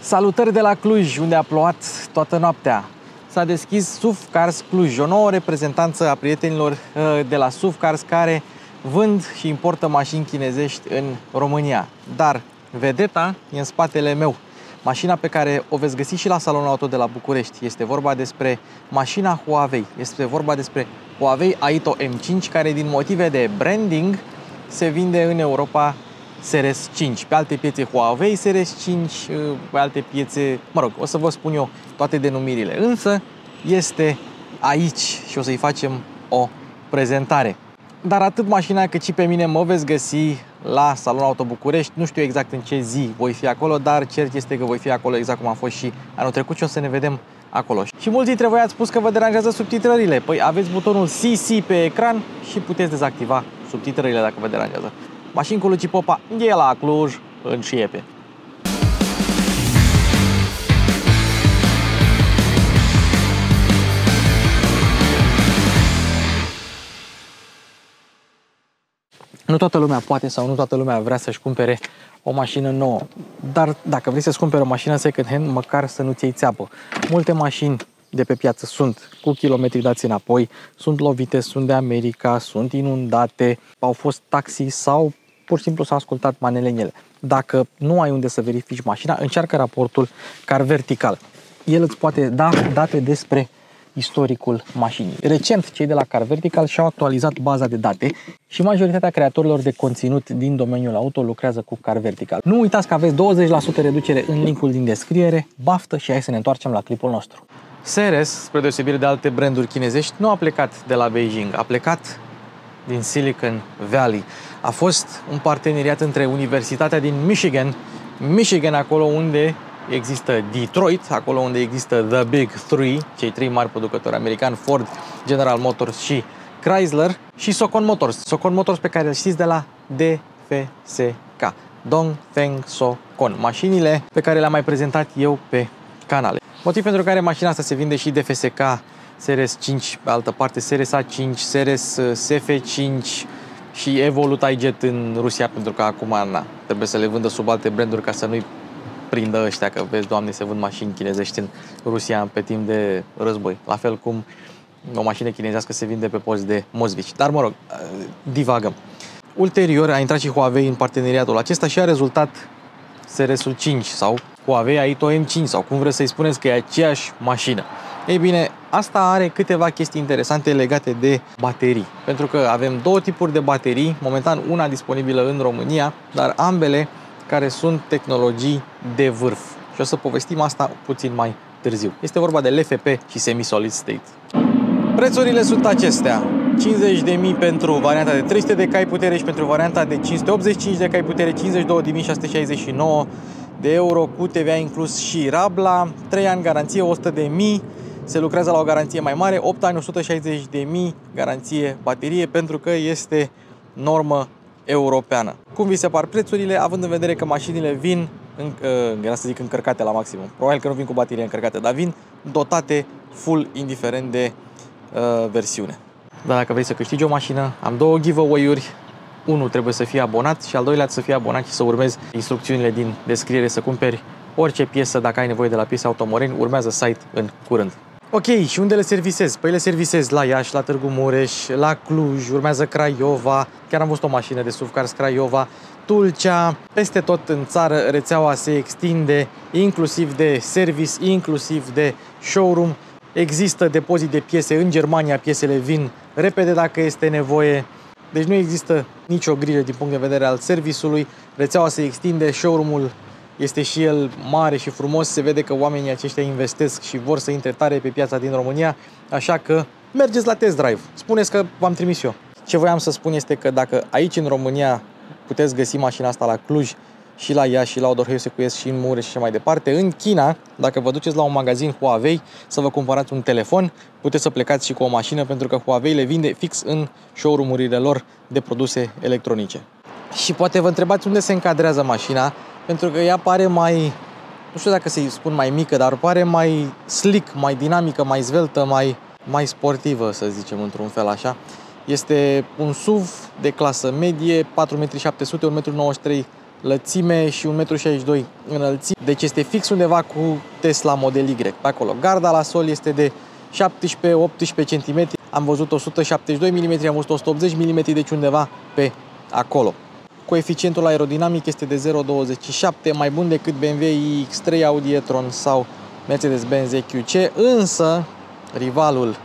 Salutări de la Cluj, unde a plouat toată noaptea. S-a deschis SUV Cars Cluj, o nouă reprezentanță a prietenilor de la SUV Cars care vând și importă mașini chinezești în România. Dar vedeta e în spatele meu. Mașina pe care o veți găsi și la salonul auto de la București. Este vorba despre mașina Huawei. Este vorba despre Huawei Aito M5, care din motive de branding se vinde în Europa Seres 5. Pe alte piețe Huawei Seres 5, pe alte piețe, mă rog, o să vă spun eu toate denumirile. Însă este aici și o să-i facem o prezentare. Dar atât mașina cât și pe mine mă veți găsi la salonul Auto București. Nu știu exact în ce zi voi fi acolo, dar cert este că voi fi acolo exact cum am fost și anul trecut și o să ne vedem acolo. Și mulți dintre voi ați spus că vă deranjează subtitrările. Păi aveți butonul CC pe ecran și puteți dezactiva subtitrările dacă vă deranjează. Mașini cu Luci Popa e la Cluj, în Șiepe. Nu toată lumea poate sau nu toată lumea vrea să-și cumpere o mașină nouă. Dar dacă vrei să-ți cumperi o mașină second hand, măcar să nu-ți iei țeapă. Multe mașini de pe piață sunt cu kilometri dați înapoi, sunt lovite, sunt de America, sunt inundate, au fost taxi sau pur și simplu s-au ascultat manele în ele. Dacă nu ai unde să verifici mașina, încearcă raportul CARVERTICAL. El îți poate da date despre istoricul mașinii. Recent, cei de la CARVERTICAL și-au actualizat baza de date și majoritatea creatorilor de conținut din domeniul auto lucrează cu CARVERTICAL. Nu uitați că aveți 20% reducere în linkul din descriere. Baftă și hai să ne întoarcem la clipul nostru. Seres, spre deosebire de alte branduri chinezești, nu a plecat de la Beijing, a plecat din Silicon Valley. A fost un parteneriat între Universitatea din Michigan, acolo unde există Detroit, acolo unde există The Big Three, cei trei mari producători americani, Ford, General Motors și Chrysler, și Socon Motors. Socon Motors pe care îl știți de la DFSK, Dongfeng Soueast, mașinile pe care le-am mai prezentat eu pe canale. Motiv pentru care mașina asta se vinde și DFSK, Seres 5, pe altă parte Seres A5, Seres SF5 și Evolut iJet în Rusia, pentru că acum trebuie să le vândă sub alte branduri ca să nu-i prindă ăștia, că vezi, Doamne, se vând mașini chinezești în Rusia pe timp de război. La fel cum o mașină chinezească se vinde pe post de Moskvich. Dar, mă rog, divagăm. Ulterior a intrat și Huawei în parteneriatul acesta și a rezultat Seresul 5 sau Huawei Aito M5 sau cum vreți să-i spuneți, că e aceeași mașină. Ei bine, asta are câteva chestii interesante legate de baterii, pentru că avem două tipuri de baterii, momentan una disponibilă în România, dar ambele care sunt tehnologii de vârf. Și o să povestim asta puțin mai târziu. Este vorba de LFP și Semi Solid State. Prețurile sunt acestea. 50.000 pentru varianta de 300 de cai putere și pentru varianta de 585 de cai putere 52.669 de euro cu TVA inclus și Rabla, 3 ani garanție 100.000, se lucrează la o garanție mai mare, 8 ani 160.000 garanție baterie, pentru că este normă europeană. Cum vi se par prețurile, având în vedere că mașinile vin încărcate la maximum. Probabil că nu vin cu baterie încărcată, dar vin dotate full indiferent de versiune. Dar dacă vrei să câștigi o mașină, am două giveaway-uri. Unul trebuie să fii abonat și al doilea să fii abonat și să urmezi instrucțiunile din descriere să cumperi orice piesă dacă ai nevoie de la Piese Auto Moreni. Urmează site în curând. Ok, și unde le servisez? Păi le servisez la Iași, la Târgu Mureș, la Cluj, urmează Craiova, chiar am văzut o mașină de SUV Cars Craiova, Tulcea, peste tot în țară rețeaua se extinde, inclusiv de service, inclusiv de showroom. Există depozit de piese în Germania, piesele vin repede dacă este nevoie. Deci nu există nicio grijă din punct de vedere al serviciului. Rețeaua se extinde, showroom-ul este și el mare și frumos. Se vede că oamenii aceștia investesc și vor să intre tare pe piața din România. Așa că mergeți la test drive. Spuneți că v-am trimis eu. Ce voiam să spun este că dacă aici în România puteți găsi mașina asta la Cluj și la Iași și la Odorheiu Secuiesc și în Mureș și mai departe, în China, dacă vă duceți la un magazin Huawei să vă cumpărați un telefon, puteți să plecați și cu o mașină, pentru că Huawei le vinde fix în showroom-urile lor de produse electronice. Și poate vă întrebați unde se încadrează mașina, pentru că ea pare mai, nu știu dacă să-i spun mai mică, dar pare mai slick, mai dinamică, mai zveltă, mai sportivă, să zicem, într-un fel așa. Este un SUV de clasă medie, 4.700 m, 1.93 m lățime și 1,62 m înălțime. Deci este fix undeva cu Tesla Model Y. Pe acolo. Garda la sol este de 17-18 cm. Am văzut 172 mm, am văzut 180 mm, deci undeva pe acolo. Coeficientul aerodinamic este de 0,27, mai bun decât BMW X3, Audi e-tron sau Mercedes-Benz EQC, însă rivalul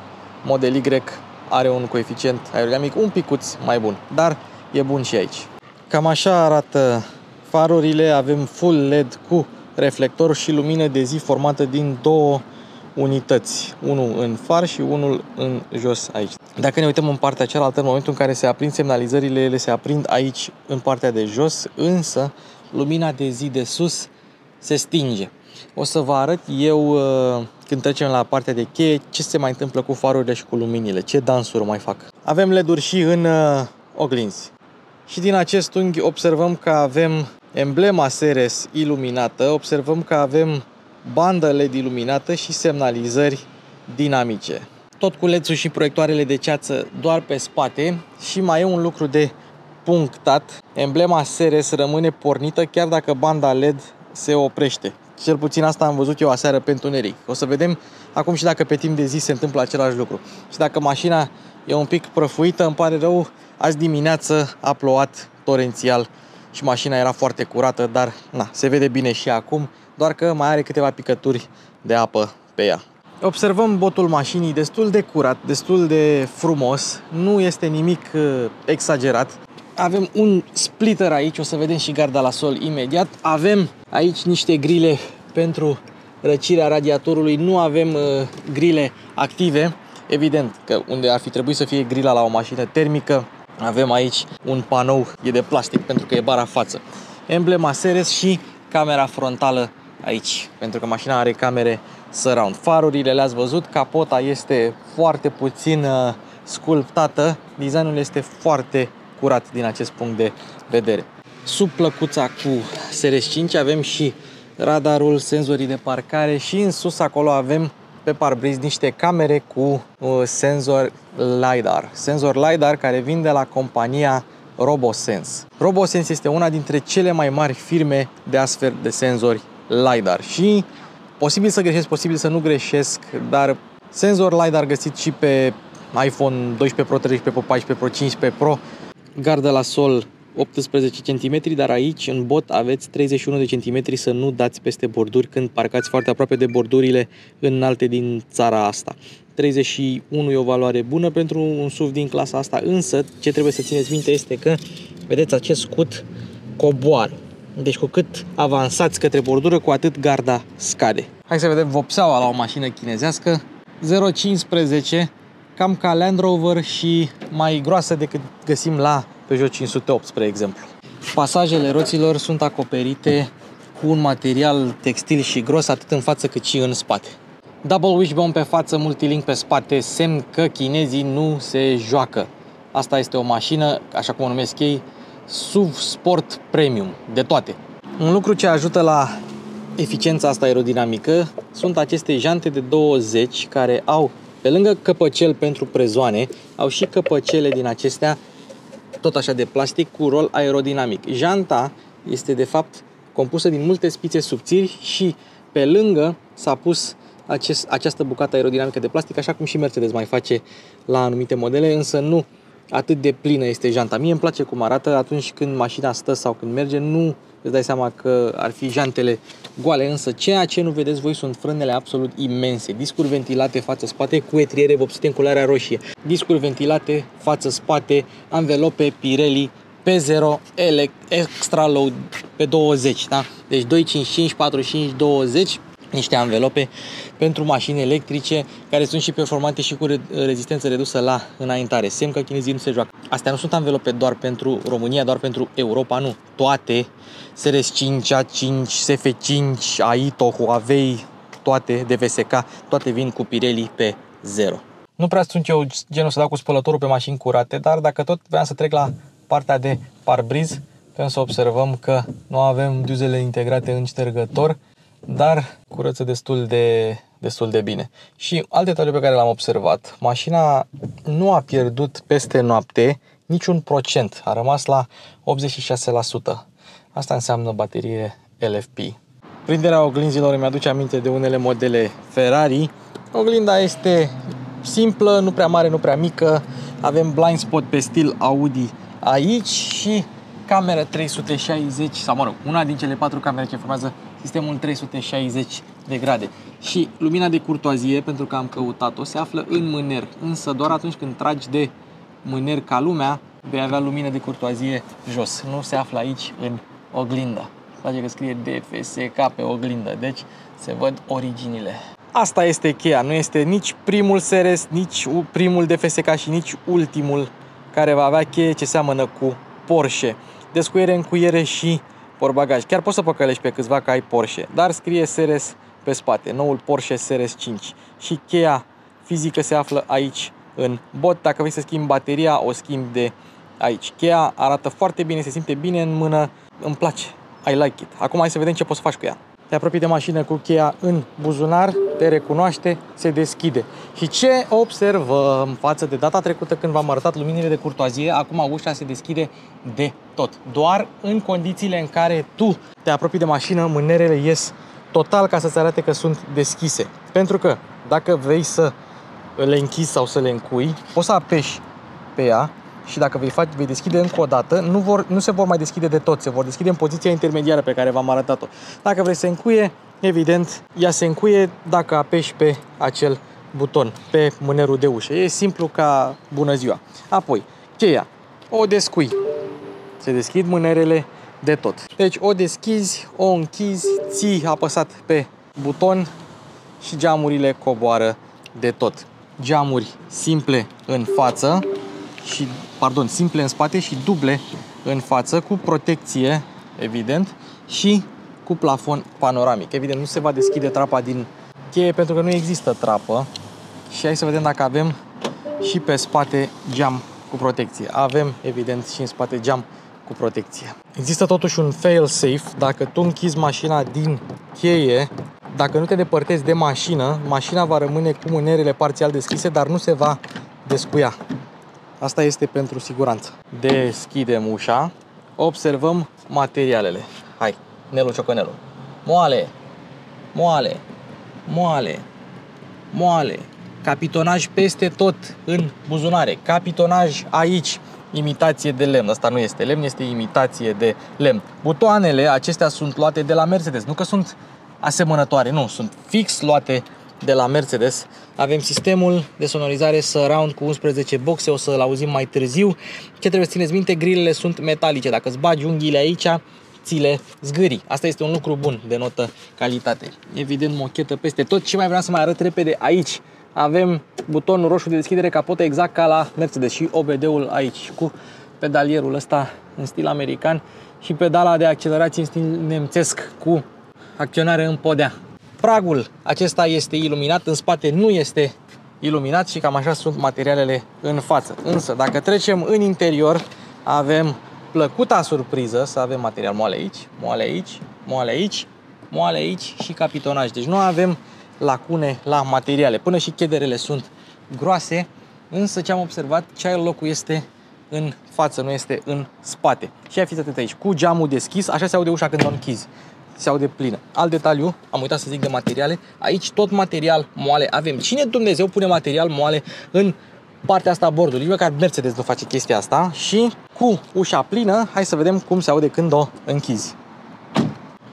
Model Y are un coeficient aerodinamic un picuț mai bun, dar e bun și aici. Cam așa arată farurile, avem full LED cu reflector și lumină de zi formată din două unități, unul în far și unul în jos aici. Dacă ne uităm în partea cealaltă, în momentul în care se aprind semnalizările, ele se aprind aici în partea de jos, însă lumina de zi de sus se stinge. O să vă arăt eu când trecem la partea de cheie ce se mai întâmplă cu farurile și cu luminile, ce dansuri mai fac. Avem LED-uri și în oglinzi. Și din acest unghi observăm că avem emblema Seres iluminată, observăm că avem bandă LED iluminată și semnalizări dinamice. Tot cu LED-ul și proiectoarele de ceață doar pe spate și mai e un lucru de punctat. Emblema Seres rămâne pornită chiar dacă banda LED se oprește. Cel puțin asta am văzut eu aseară pe întuneric. O să vedem acum și dacă pe timp de zi se întâmplă același lucru. Și dacă mașina e un pic prăfuită, îmi pare rău, azi dimineață a plouat torențial și mașina era foarte curată, dar na, se vede bine și acum, doar că mai are câteva picături de apă pe ea. Observăm botul mașinii destul de curat, destul de frumos, nu este nimic exagerat. Avem un splitter aici, o să vedem și garda la sol imediat. Avem aici niște grile pentru răcirea radiatorului, nu avem grile active. Evident că unde ar fi trebuit să fie grila la o mașină termică, avem aici un panou, e de plastic pentru că e bara față. Emblema Seres și camera frontală aici, pentru că mașina are camere surround. Farurile le-ați văzut, capota este foarte puțin sculptată, designul este foarte curat din acest punct de vedere. Sub plăcuța cu Seres 5 avem și radarul, senzorii de parcare și în sus acolo avem pe parbriz niște camere cu senzor LiDAR. Senzor LiDAR care vin de la compania RoboSense. RoboSense este una dintre cele mai mari firme de astfel de senzori LiDAR și posibil să greșesc, posibil să nu greșesc, dar senzor LiDAR găsit și pe iPhone 12 Pro, 13 Pro, 14 Pro, 15 Pro. Gardă la sol 18 cm, dar aici în bot aveți 31 de cm, să nu dați peste borduri când parcați foarte aproape de bordurile înalte din țara asta. 31 e o valoare bună pentru un SUV din clasa asta, însă ce trebuie să țineți minte este că, vedeți, acest scut coboară. Deci cu cât avansați către bordură, cu atât garda scade. Hai să vedem vopseaua la o mașină chinezească. 0,15, cam ca Land Rover și mai groasă decât găsim la Peugeot 508, spre exemplu. Pasajele roților sunt acoperite cu un material textil și gros, atât în față cât și în spate. Double wishbone pe față, multilink pe spate, semn că chinezii nu se joacă. Asta este o mașină, așa cum o numesc ei, SUV Sport Premium, de toate. Un lucru ce ajută la eficiența asta aerodinamică sunt aceste jante de 20 care au, pe lângă căpăcel pentru prezoane, au și căpăcele din acestea, tot așa de plastic, cu rol aerodinamic. Janta este de fapt compusă din multe spițe subțiri și pe lângă s-a pus această bucată aerodinamică de plastic, așa cum și Mercedes mai face la anumite modele, însă nu atât de plină este janta. Mie îmi place cum arată atunci când mașina stă sau când merge, nu îți dai seama că ar fi jantele goale, însă ceea ce nu vedeți voi sunt frânele absolut imense, discuri ventilate față-spate cu etriere vopsite în culoarea roșie, discuri ventilate față-spate, anvelope Pirelli P0 extra low pe 20, da? Deci 255, 45, 20, niște anvelope pentru mașini electrice care sunt și performante și cu rezistență redusă la înaintare. Semn că chinezii nu se joacă. Astea nu sunt anvelope doar pentru România, doar pentru Europa, nu. Toate Seres 5, A5, SF5, Aito, Huawei, toate DVSK, toate vin cu Pirelli P0. Nu prea sunt eu genul să dau cu spălătorul pe mașini curate, dar dacă tot vreau să trec la partea de parbriz, putem să observăm că nu avem duzele integrate în ștergător, dar curăță destul de bine. Și alt detaliu pe care l-am observat, mașina nu a pierdut peste noapte niciun procent, a rămas la 86%. Asta înseamnă baterie LFP. Prinderea oglinzilor îmi aduce aminte de unele modele Ferrari. Oglinda este simplă, nu prea mare, nu prea mică. Avem blind spot pe stil Audi aici și camera 360, sau mă rog, una din cele 4 camere ce formează sistemul 360 de grade. Și lumina de curtoazie, pentru că am căutat-o, se află în mâner, însă doar atunci când tragi de mâner ca lumea, vei avea lumină de curtoazie jos. Nu se află aici în oglinda. Place că scrie DFSK pe oglindă, deci se văd originile. Asta este cheia, nu este nici primul Seres, nici primul DFSK și nici ultimul care va avea cheie ce seamănă cu Porsche. Descuiere, încuiere și portbagaj. Chiar poți să păcălești pe câțiva că ai Porsche, dar scrie Seres pe spate, noul Porsche Seres 5. Și cheia fizică se află aici în bot. Dacă vrei să schimbi bateria, o schimbi de aici. Cheia arată foarte bine, se simte bine în mână, îmi place. I like it. Acum hai să vedem ce poți să faci cu ea. Te apropii de mașină cu cheia în buzunar, te recunoaște, se deschide. Și ce observăm față de data trecută când v-am arătat luminile de curtoazie, acum ușa se deschide de tot. Doar în condițiile în care tu te apropii de mașină, mânerele ies total ca să-ți arate că sunt deschise. Pentru că dacă vrei să le închizi sau să le încui, poți să apeși pe ea. Și dacă vei deschide încă o dată, nu se vor mai deschide de tot, se vor deschide în poziția intermediară pe care v-am arătat-o. Dacă vrei să încuie, evident, ea se încuie dacă apeși pe acel buton, pe mânerul de ușă. E simplu ca bună ziua. Apoi, cheia, o descui. Se deschid mânerele de tot. Deci o deschizi, o închizi, ții apăsat pe buton și geamurile coboară de tot. Geamuri simple în față și, pardon, simple în spate și duble în față, cu protecție, evident, și cu plafon panoramic. Evident, nu se va deschide trapa din cheie pentru că nu există trapă. Și hai să vedem dacă avem și pe spate geam cu protecție. Avem, evident, și în spate geam cu protecție. Există totuși un fail safe. Dacă tu închizi mașina din cheie, dacă nu te depărtezi de mașină, mașina va rămâne cu mânerele parțial deschise, dar nu se va descuia. Asta este pentru siguranță. Deschidem ușa. Observăm materialele. Hai, Nelu Ciocanelu. Moale, moale, moale, moale. Capitonaj peste tot în buzunare. Capitonaj aici. Imitație de lemn. Asta nu este lemn, este imitație de lemn. Butoanele acestea sunt luate de la Mercedes. Nu că sunt asemănătoare, nu. Sunt fix luate de la Mercedes. Avem sistemul de sonorizare surround cu 11 boxe, o să-l auzim mai târziu. Ce trebuie să țineți minte, grilele sunt metalice. Dacă îți bagi unghiile aici, ți le zgârii. Asta este un lucru bun, denotă calitate. Evident, mochetă peste tot. Ce mai vreau să mai arăt repede aici? Avem butonul roșu de deschidere capotă, exact ca la Mercedes, și OBD-ul aici, cu pedalierul ăsta în stil american și pedala de accelerație în stil nemțesc, cu acționare în podea. Pragul acesta este iluminat, în spate nu este iluminat și cam așa sunt materialele în față. Însă, dacă trecem în interior, avem plăcuta surpriză să avem material moale aici, moale aici, moale aici, moale aici și capitonaj. Deci nu avem lacune la materiale. Până și chederele sunt groase, însă ce am observat, locul este în față, nu este în spate. Și fiți atenți aici, cu geamul deschis, așa se aude ușa când o închizi. Se aude plină. Alt detaliu, am uitat să zic de materiale, aici tot material moale avem. Cine Dumnezeu pune material moale în partea asta a bordului? Nici măcar Mercedes nu face chestia asta. Și cu ușa plină, hai să vedem cum se aude când o închizi.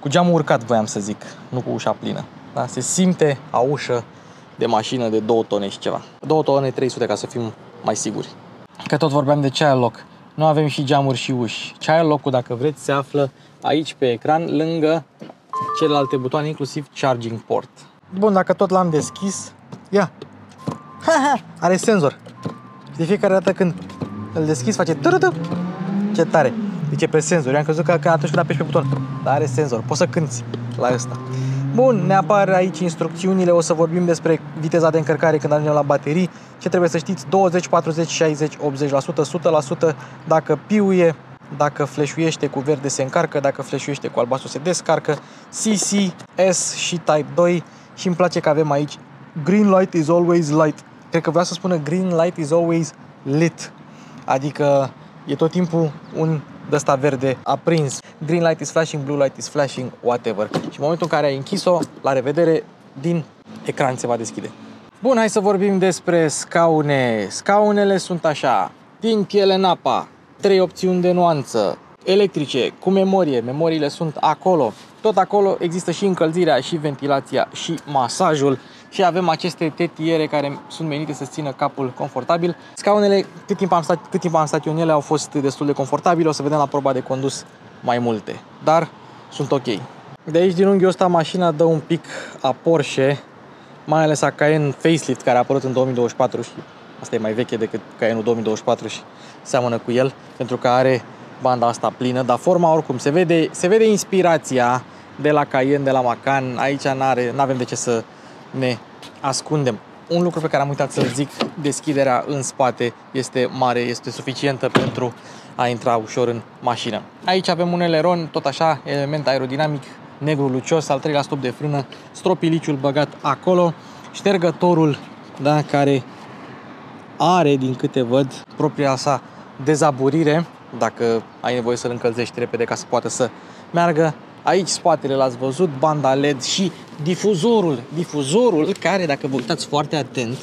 Cu geamul urcat voiam să zic, nu cu ușa plină. Da? Se simte a ușă de mașină de 2 tone și ceva. 2 tone 300 ca să fim mai siguri. Că tot vorbeam de child lock. Nu avem și geamuri și uși. Child lock-ul, dacă vreți, se află aici pe ecran, lângă celelalte butoane, inclusiv charging port. Bun, dacă tot l-am deschis, ia! Are senzor. De fiecare dată când îl deschizi, face târâtă. Ce tare! Deci e pe senzor. Eu am crezut că atunci când apeși pe buton. Dar are senzor. Poți să cânti la ăsta. Bun, ne apar aici instrucțiunile. O să vorbim despre viteza de încărcare când ajungem la baterii. Ce trebuie să știți? 20, 40, 60, 80%, 100%. Dacă piuie, dacă fleșuiește cu verde, se încarcă. Dacă fleșuiește cu albastru, se descarcă. CC, S și Type 2. Și îmi place că avem aici Green light is always light. Cred că vreau să spună Green light is always lit. Adică e tot timpul un de ăsta verde aprins. green light is flashing, blue light is flashing, whatever. Și în momentul în care ai închis-o, la revedere, din ecran se va deschide. Bun, hai să vorbim despre scaune. Scaunele sunt așa, din piele în apa, 3 opțiuni de nuanță, electrice, cu memorie, memoriile sunt acolo. Tot acolo există și încălzirea, și ventilația, și masajul. Și avem aceste tetiere care sunt menite să țină capul confortabil. Scaunele, cât timp am stat eu în ele, au fost destul de confortabile. O să vedem la proba de condus mai multe, dar sunt ok. De aici, din unghiul ăsta, mașina dă un pic a Porsche, mai ales a Cayenne facelift, care a apărut în 2024 și asta e mai veche decât Cayenne-ul 2024 și seamănă cu el, pentru că are banda asta plină, dar forma oricum se vede inspirația de la Cayenne, de la Macan. Aici n-avem de ce să ne ascundem. Un lucru pe care am uitat să-l zic, deschiderea în spate este mare, este suficientă pentru a intra ușor în mașină. Aici avem un eleron, tot așa, element aerodinamic negru lucios, al treilea stop de frână, stropiliciul băgat acolo, ștergătorul, da, care are, din câte văd, propria sa dezaburire, dacă ai nevoie să-l încălzești repede ca să poată să meargă. Aici spatele l-ați văzut, banda LED și difuzorul care, dacă vă uitați foarte atent,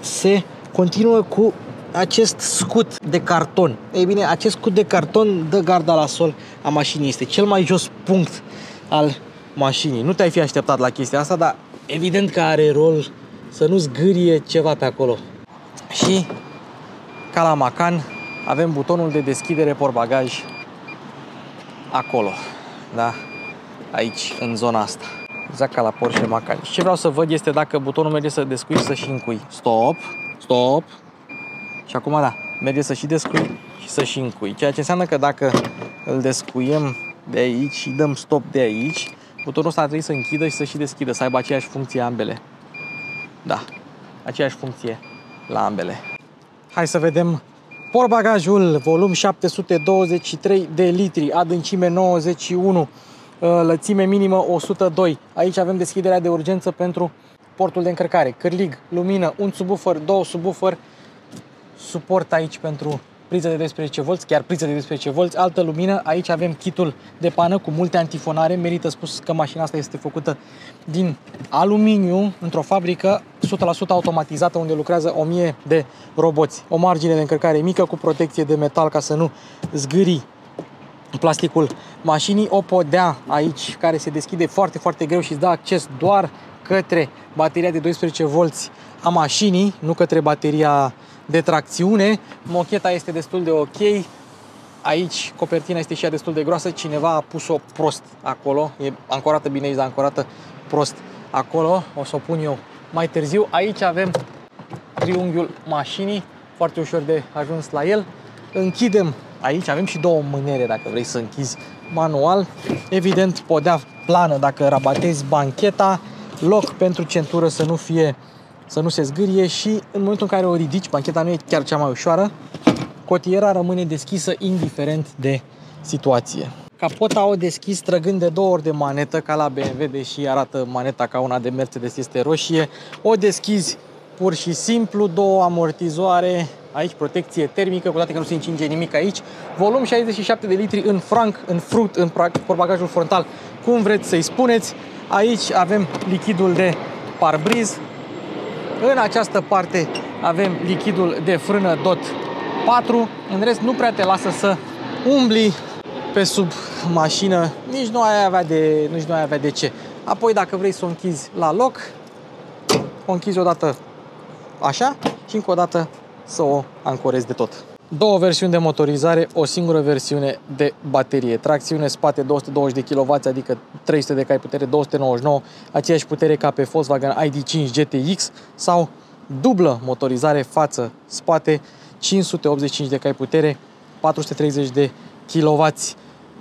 se continuă cu acest scut de carton. Ei bine, acest scut de carton dă garda la sol a mașinii, este cel mai jos punct al mașinii. Nu te-ai fi așteptat la chestia asta, dar evident că are rol să nu zgârie ceva pe acolo. Și ca la Macan, avem butonul de deschidere portbagaj acolo, da? Aici, în zona asta. Exact ca la Porsche Macan. Și ce vreau să văd este dacă butonul merge să descui, să și încui. Stop, stop. Și acum, da, merge să și descui și să și încui. Ceea ce înseamnă că dacă îl descuiem de aici și dăm stop de aici, butonul ăsta ar trebui să închidă și să și deschidă, să aibă aceeași funcție ambele. Da, aceeași funcție la ambele. Hai să vedem portbagajul, volum 723 de litri, adâncime 91, lățime minimă 102. Aici avem deschiderea de urgență pentru portul de încărcare, cârlig, lumină, un subwoofer, două subwoofer, suport aici pentru priză de 12V, chiar priză de 12V, altă lumină. Aici avem kitul de pană cu multe antifonare. Merită spus că mașina asta este făcută din aluminiu, într-o fabrică 100% automatizată, unde lucrează 1000 de roboți. O margine de încărcare mică cu protecție de metal ca să nu zgârii plasticul mașinii. O podea aici care se deschide foarte, foarte greu și îți dă acces doar către bateria de 12V a mașinii, nu către bateria de tracțiune. Mocheta este destul de ok. Aici copertina este și ea destul de groasă. Cineva a pus-o prost acolo. E ancorată bine aici, dar ancorată prost acolo. O să o pun eu mai târziu. Aici avem triunghiul mașinii, foarte ușor de ajuns la el. Închidem. Aici avem și două mânere dacă vrei să închizi manual. Evident, podea plană dacă rabatezi bancheta. Loc pentru centură să nu se zgârie și în momentul în care o ridici, bancheta nu e chiar cea mai ușoară, cotiera rămâne deschisă indiferent de situație. Capota o deschizi trăgând de două ori de manetă, ca la BMW, deși arată maneta ca una de Mercedes, este roșie. O deschizi pur și simplu, două amortizoare, aici protecție termică, cu toate că nu se încinge nimic aici. Volum 67 de litri în franc, în fruct, în portbagajul frontal, cum vreți să-i spuneți. Aici avem lichidul de parbriz. În această parte avem lichidul de frână DOT 4. În rest nu prea te lasă să umbli pe sub mașină, nici nu ai avea de ce. Apoi dacă vrei să o închizi la loc, o închizi odată așa și încă o dată să o ancorezi de tot. Două versiuni de motorizare, o singură versiune de baterie. Tracțiune spate 220 de kW, adică 300 de cai putere, 299, aceeași putere ca pe Volkswagen ID. 5 GTX, sau dublă motorizare față spate, 585 de cai putere, 430 de kW.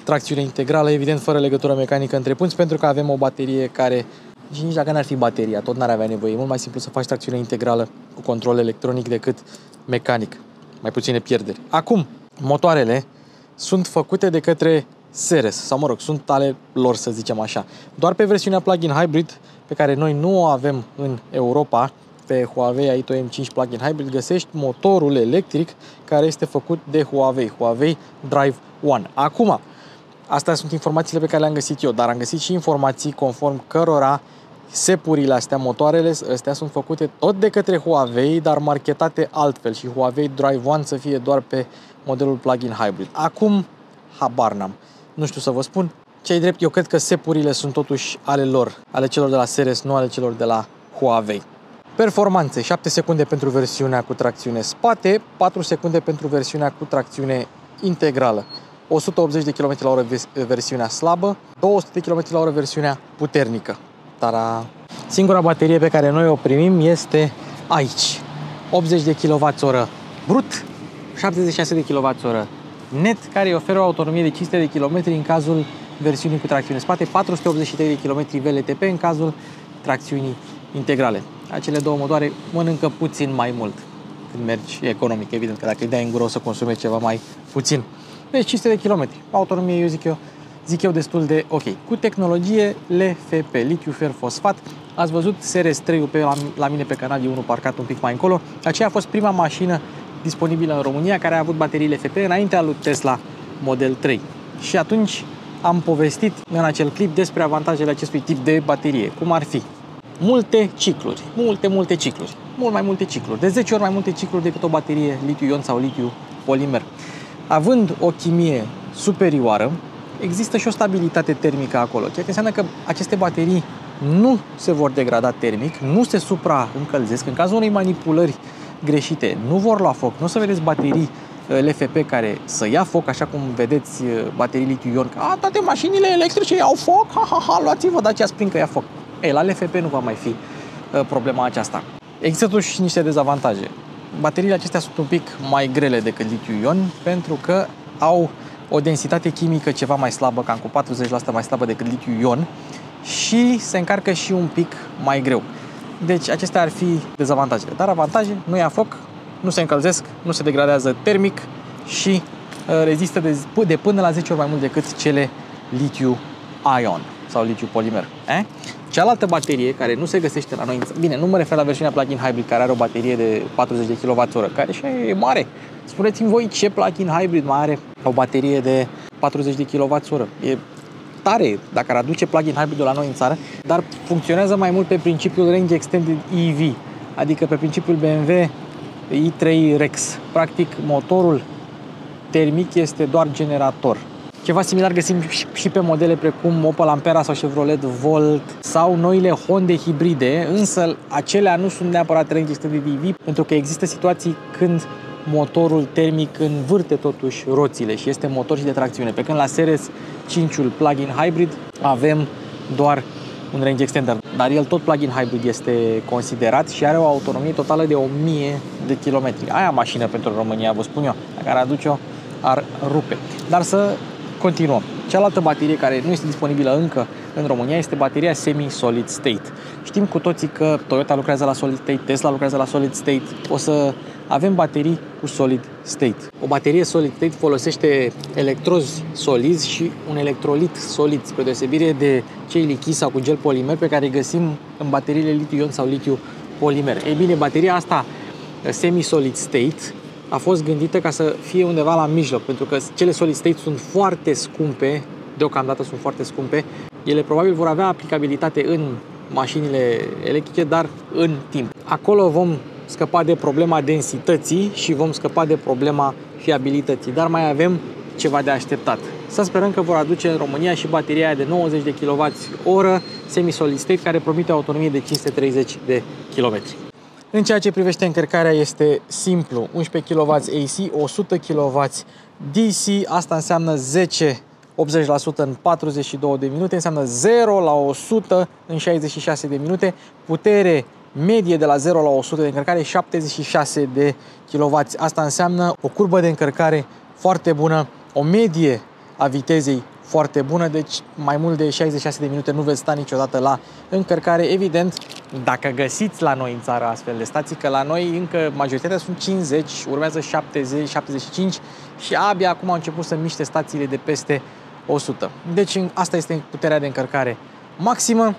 Tracțiune integrală, evident fără legătură mecanică între punți, pentru că avem o baterie care, și nici dacă n-ar fi bateria, tot n-ar avea nevoie. E mult mai simplu să faci tracțiune integrală cu control electronic decât mecanic. Mai puține pierderi. Acum, motoarele sunt făcute de către Seres, sau mă rog, sunt ale lor, să zicem așa. Doar pe versiunea plug-in hybrid, pe care noi nu o avem în Europa, pe Huawei Aito M5 Plug-in Hybrid găsești motorul electric care este făcut de Huawei, Huawei Drive One. Acum, astea sunt informațiile pe care le-am găsit eu, dar am găsit și informații conform cărora sepurile astea, motoarele astea sunt făcute tot de către Huawei, dar marketate altfel și Huawei Drive One să fie doar pe modelul Plug-in Hybrid. Acum, habar n-am. Nu știu să vă spun. Ce-i drept, eu cred că sepurile sunt totuși ale lor, ale celor de la Seres, nu ale celor de la Huawei. Performanțe, 7 secunde pentru versiunea cu tracțiune spate, 4 secunde pentru versiunea cu tracțiune integrală, 180 de km/h versiunea slabă, 200 de km/h versiunea puternică. Tara! Singura baterie pe care noi o primim este aici. 80 de kWh brut, 76 de kWh net, care oferă o autonomie de 500 de km în cazul versiunii cu tracțiune spate, 483 de km VLTP în cazul tracțiunii integrale. Acele două motoare mănâncă puțin mai mult când mergi economic, evident, că dacă îi dai în gură o să consume ceva mai puțin. Deci 500 de km, autonomie, eu zic eu destul de ok. Cu tehnologie LFP, litiu fer fosfat. Ați văzut Seres 3 pe la mine pe canal, e unul parcat un pic mai încolo. Aceea a fost prima mașină disponibilă în România care a avut baterii LFP înaintea lui Tesla Model 3. Și atunci am povestit în acel clip despre avantajele acestui tip de baterie, cum ar fi multe cicluri, multe cicluri, mult mai multe cicluri, de 10 ori mai multe cicluri decât o baterie litiu-ion sau litiu-polimer. Având o chimie superioară, există și o stabilitate termică acolo, ceea ce înseamnă că aceste baterii nu se vor degrada termic, nu se supraîncălzesc, în cazul unei manipulări greșite nu vor lua foc, nu o să vedeți baterii LFP care să ia foc, așa cum vedeți baterii litiu-ion, că toate mașinile electrice iau foc, luați-vă Dacia Spring că ia foc. Ei, la LFP nu va mai fi problema aceasta. Există totuși niște dezavantaje. Bateriile acestea sunt un pic mai grele decât litiu-ion pentru că au o densitate chimică ceva mai slabă, cam cu 40% mai slabă decât litiu-ion și se încarcă și un pic mai greu. Deci acestea ar fi dezavantajele. Dar avantaje, nu ia foc, nu se încălzesc, nu se degradează termic și rezistă de până la 10 ori mai mult decât cele litiu-ion sau litiu-polimer. Cealaltă baterie care nu se găsește la noi, bine, nu mă refer la versiunea plug-in hybrid care are o baterie de 40 de kWh, care și e mare. Spuneți-mi voi ce plug-in hybrid mai are o baterie de 40 de kWh. E tare dacă ar aduce plug-in hybrid-ul la noi în țară, dar funcționează mai mult pe principiul range extended EV, adică pe principiul BMW i3 Rex. Practic, motorul termic este doar generator. Ceva similar găsim și pe modele precum Opel Ampera sau Chevrolet Volt sau noile Honda hibride, însă acelea nu sunt neapărat range extended EV, pentru că există situații când motorul termic învârte totuși roțile și este motor și de tracțiune, pe când la Seres 5-ul plug-in hybrid avem doar un range extender, dar el tot plug-in hybrid este considerat și are o autonomie totală de 1000 de kilometri. Aia mașină pentru România, vă spun eu, dacă ar aduce-o, ar rupe. Dar să continuăm. Cealaltă baterie care nu este disponibilă încă în România este bateria Semi Solid State. Știm cu toții că Toyota lucrează la Solid State, Tesla lucrează la Solid State. O să avem baterii cu Solid State. O baterie Solid State folosește electrozi solizi și un electrolit solid, spre deosebire de cei lichizi sau cu gel polimer pe care îi găsim în bateriile litiu-ion sau litiu-polimer. Ei bine, bateria asta Semi Solid State a fost gândită ca să fie undeva la mijloc, pentru că cele solid state sunt foarte scumpe, deocamdată sunt foarte scumpe. Ele probabil vor avea aplicabilitate în mașinile electrice, dar în timp. Acolo vom scăpa de problema densității și vom scăpa de problema fiabilității, dar mai avem ceva de așteptat. Să sperăm că vor aduce în România și bateria de 90 de kWh semi-solid state, care promite autonomie de 530 de km. În ceea ce privește încărcarea, este simplu, 11 kW AC, 100 kW DC, asta înseamnă 80% în 42 de minute, înseamnă 0 la 100 în 66 de minute, putere medie de la 0 la 100 de încărcare, 76 de kW, asta înseamnă o curbă de încărcare foarte bună, o medie a vitezei foarte bună, deci mai mult de 66 de minute nu veți sta niciodată la încărcare, evident, dacă găsiți la noi în țară astfel de stații, că la noi încă majoritatea sunt 50, urmează 70, 75 și abia acum au început să miște stațiile de peste 100. Deci asta este puterea de încărcare maximă.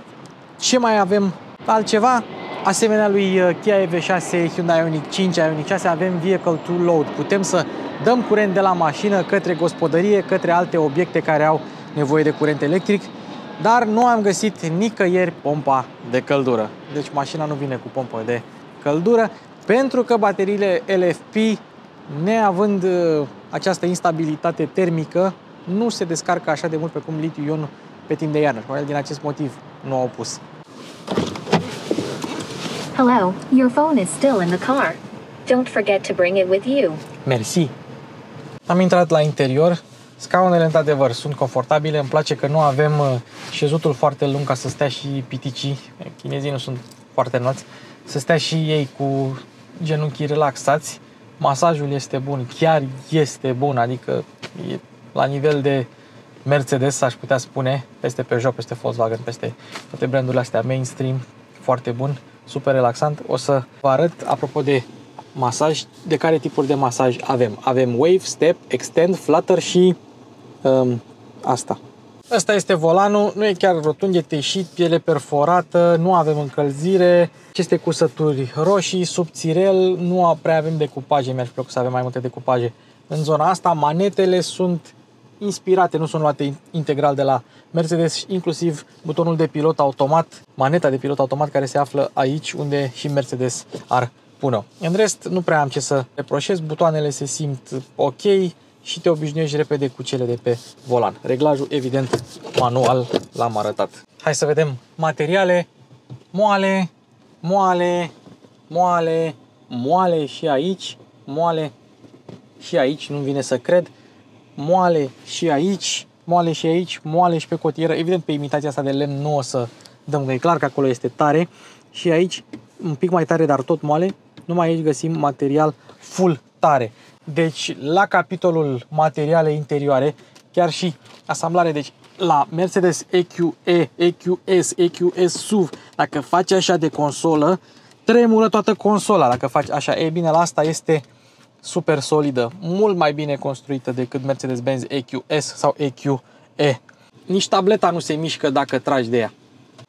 Ce mai avem altceva? Asemenea lui Kia EV6, Hyundai Ioniq 5, Ioniq 6 avem Vehicle to Load. Putem să dăm curent de la mașină către gospodărie, către alte obiecte care au nevoie de curent electric, dar nu am găsit nicăieri pompa de căldură. Deci mașina nu vine cu pompă de căldură pentru că bateriile LFP, neavând această instabilitate termică, nu se descarcă așa de mult pe cum litiu-ion pe timp de iarnă. Și probabil din acest motiv nu au pus. Hello, your phone is still in the car. Don't forget to bring it with you. Merci. Am intrat la interior. Scaunele, într-adevăr, sunt confortabile. Îmi place că nu avem șezutul foarte lung ca să stea și piticii. Chinezii nu sunt foarte înalți. Să stea și ei cu genunchii relaxați. Masajul este bun, chiar este bun, adică e la nivel de Mercedes, aș putea spune, peste Peugeot, peste Volkswagen, peste toate brandurile astea mainstream, foarte bun, super relaxant. O să vă arăt, apropo de masaj, de care tipuri de masaj avem. Avem Wave, Step, Extend, Flutter și asta. Asta este volanul, nu e chiar rotund, e teșit, piele perforată, nu avem încălzire, aceste cusături roșii, subțirel, nu prea avem decupaje, mi-ar plăcea să avem mai multe decupaje în zona asta. Manetele sunt inspirate, nu sunt luate integral de la Mercedes, inclusiv butonul de pilot automat, maneta de pilot automat care se află aici, unde și Mercedes ar pune-o. În rest, nu prea am ce să reproșez, butoanele se simt ok, și te obișnuiești repede cu cele de pe volan. Reglajul, evident, manual, l-am arătat. Hai să vedem materiale. Moale, moale, moale, moale și aici, moale și aici, nu-mi vine să cred. Moale și aici, moale și aici, moale și pe cotieră. Evident, pe imitația asta de lemn nu o să dăm, că e clar că acolo este tare. Și aici, un pic mai tare, dar tot moale. Numai aici găsim material full tare. Deci, la capitolul materiale interioare, chiar și asamblare, deci la Mercedes EQE, EQS, EQS SUV, dacă faci așa de consolă, tremură toată consola dacă faci așa. E bine, la asta este super solidă, mult mai bine construită decât Mercedes-Benz EQS sau EQE. Nici tableta nu se mișcă dacă tragi de ea.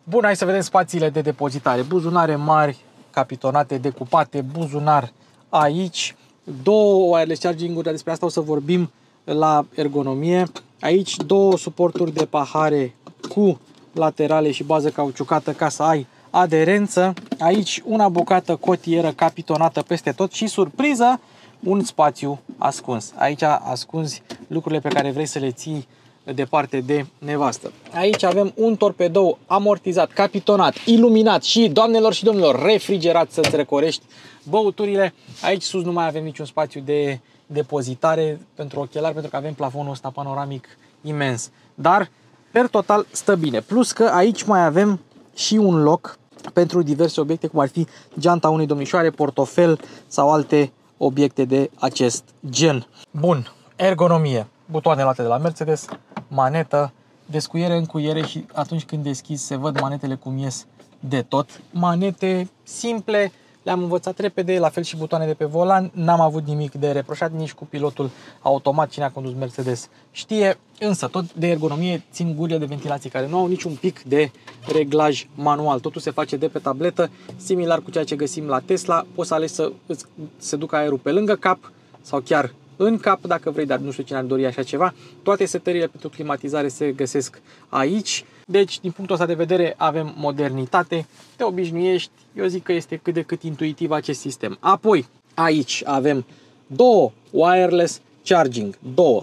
Bun, hai să vedem spațiile de depozitare. Buzunare mari, capitonate, decupate, buzunar aici. Două wireless charging-uri, dar despre asta o să vorbim la ergonomie. Aici două suporturi de pahare cu laterale și bază cauciucată ca să ai aderență. Aici una bucată cotieră capitonată peste tot și, surpriză, un spațiu ascuns. Aici ascunzi lucrurile pe care vrei să le ții departe de nevastă. Aici avem un torpedou amortizat, capitonat, iluminat și, doamnelor și domnilor, refrigerat să-ți răcorești băuturile. Aici sus nu mai avem niciun spațiu de depozitare pentru ochelari, pentru că avem plafonul ăsta panoramic imens. Dar, per total, stă bine. Plus că aici mai avem și un loc pentru diverse obiecte, cum ar fi geanta unei domnișoare, portofel sau alte obiecte de acest gen. Bun, ergonomie. Butoane luate de la Mercedes, manetă, descuiere, încuiere și atunci când deschizi se văd manetele cum ies de tot. Manete simple, le-am învățat repede, la fel și butoane de pe volan, n-am avut nimic de reproșat nici cu pilotul automat, cine a condus Mercedes știe, însă tot de ergonomie țin gurile de ventilație care nu au niciun pic de reglaj manual, totul se face de pe tabletă, similar cu ceea ce găsim la Tesla, poți să alegi să îți se ducă aerul pe lângă cap sau chiar în cap, dacă vrei, dar nu știu cine ar dori așa ceva. Toate setările pentru climatizare se găsesc aici. Deci, din punctul ăsta de vedere, avem modernitate. Te obișnuiești. Eu zic că este cât de cât intuitiv acest sistem. Apoi, aici avem două wireless charging. Două.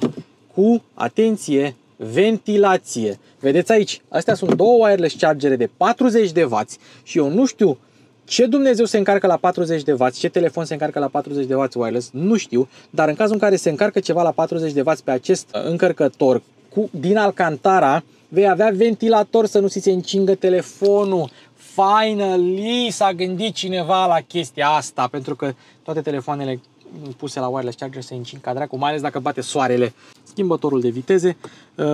Cu, atenție, ventilație. Vedeți aici? Astea sunt două wireless chargere de 40W și eu nu știu ce Dumnezeu se încarcă la 40W, ce telefon se încarcă la 40W wireless, nu știu, dar în cazul în care se încarcă ceva la 40W pe acest încărcător din Alcantara, vei avea ventilator să nu ți se încingă telefonul. Finally s-a gândit cineva la chestia asta, pentru că toate telefoanele puse la wireless charger se încing ca dracu, mai ales dacă bate soarele. Schimbătorul de viteze,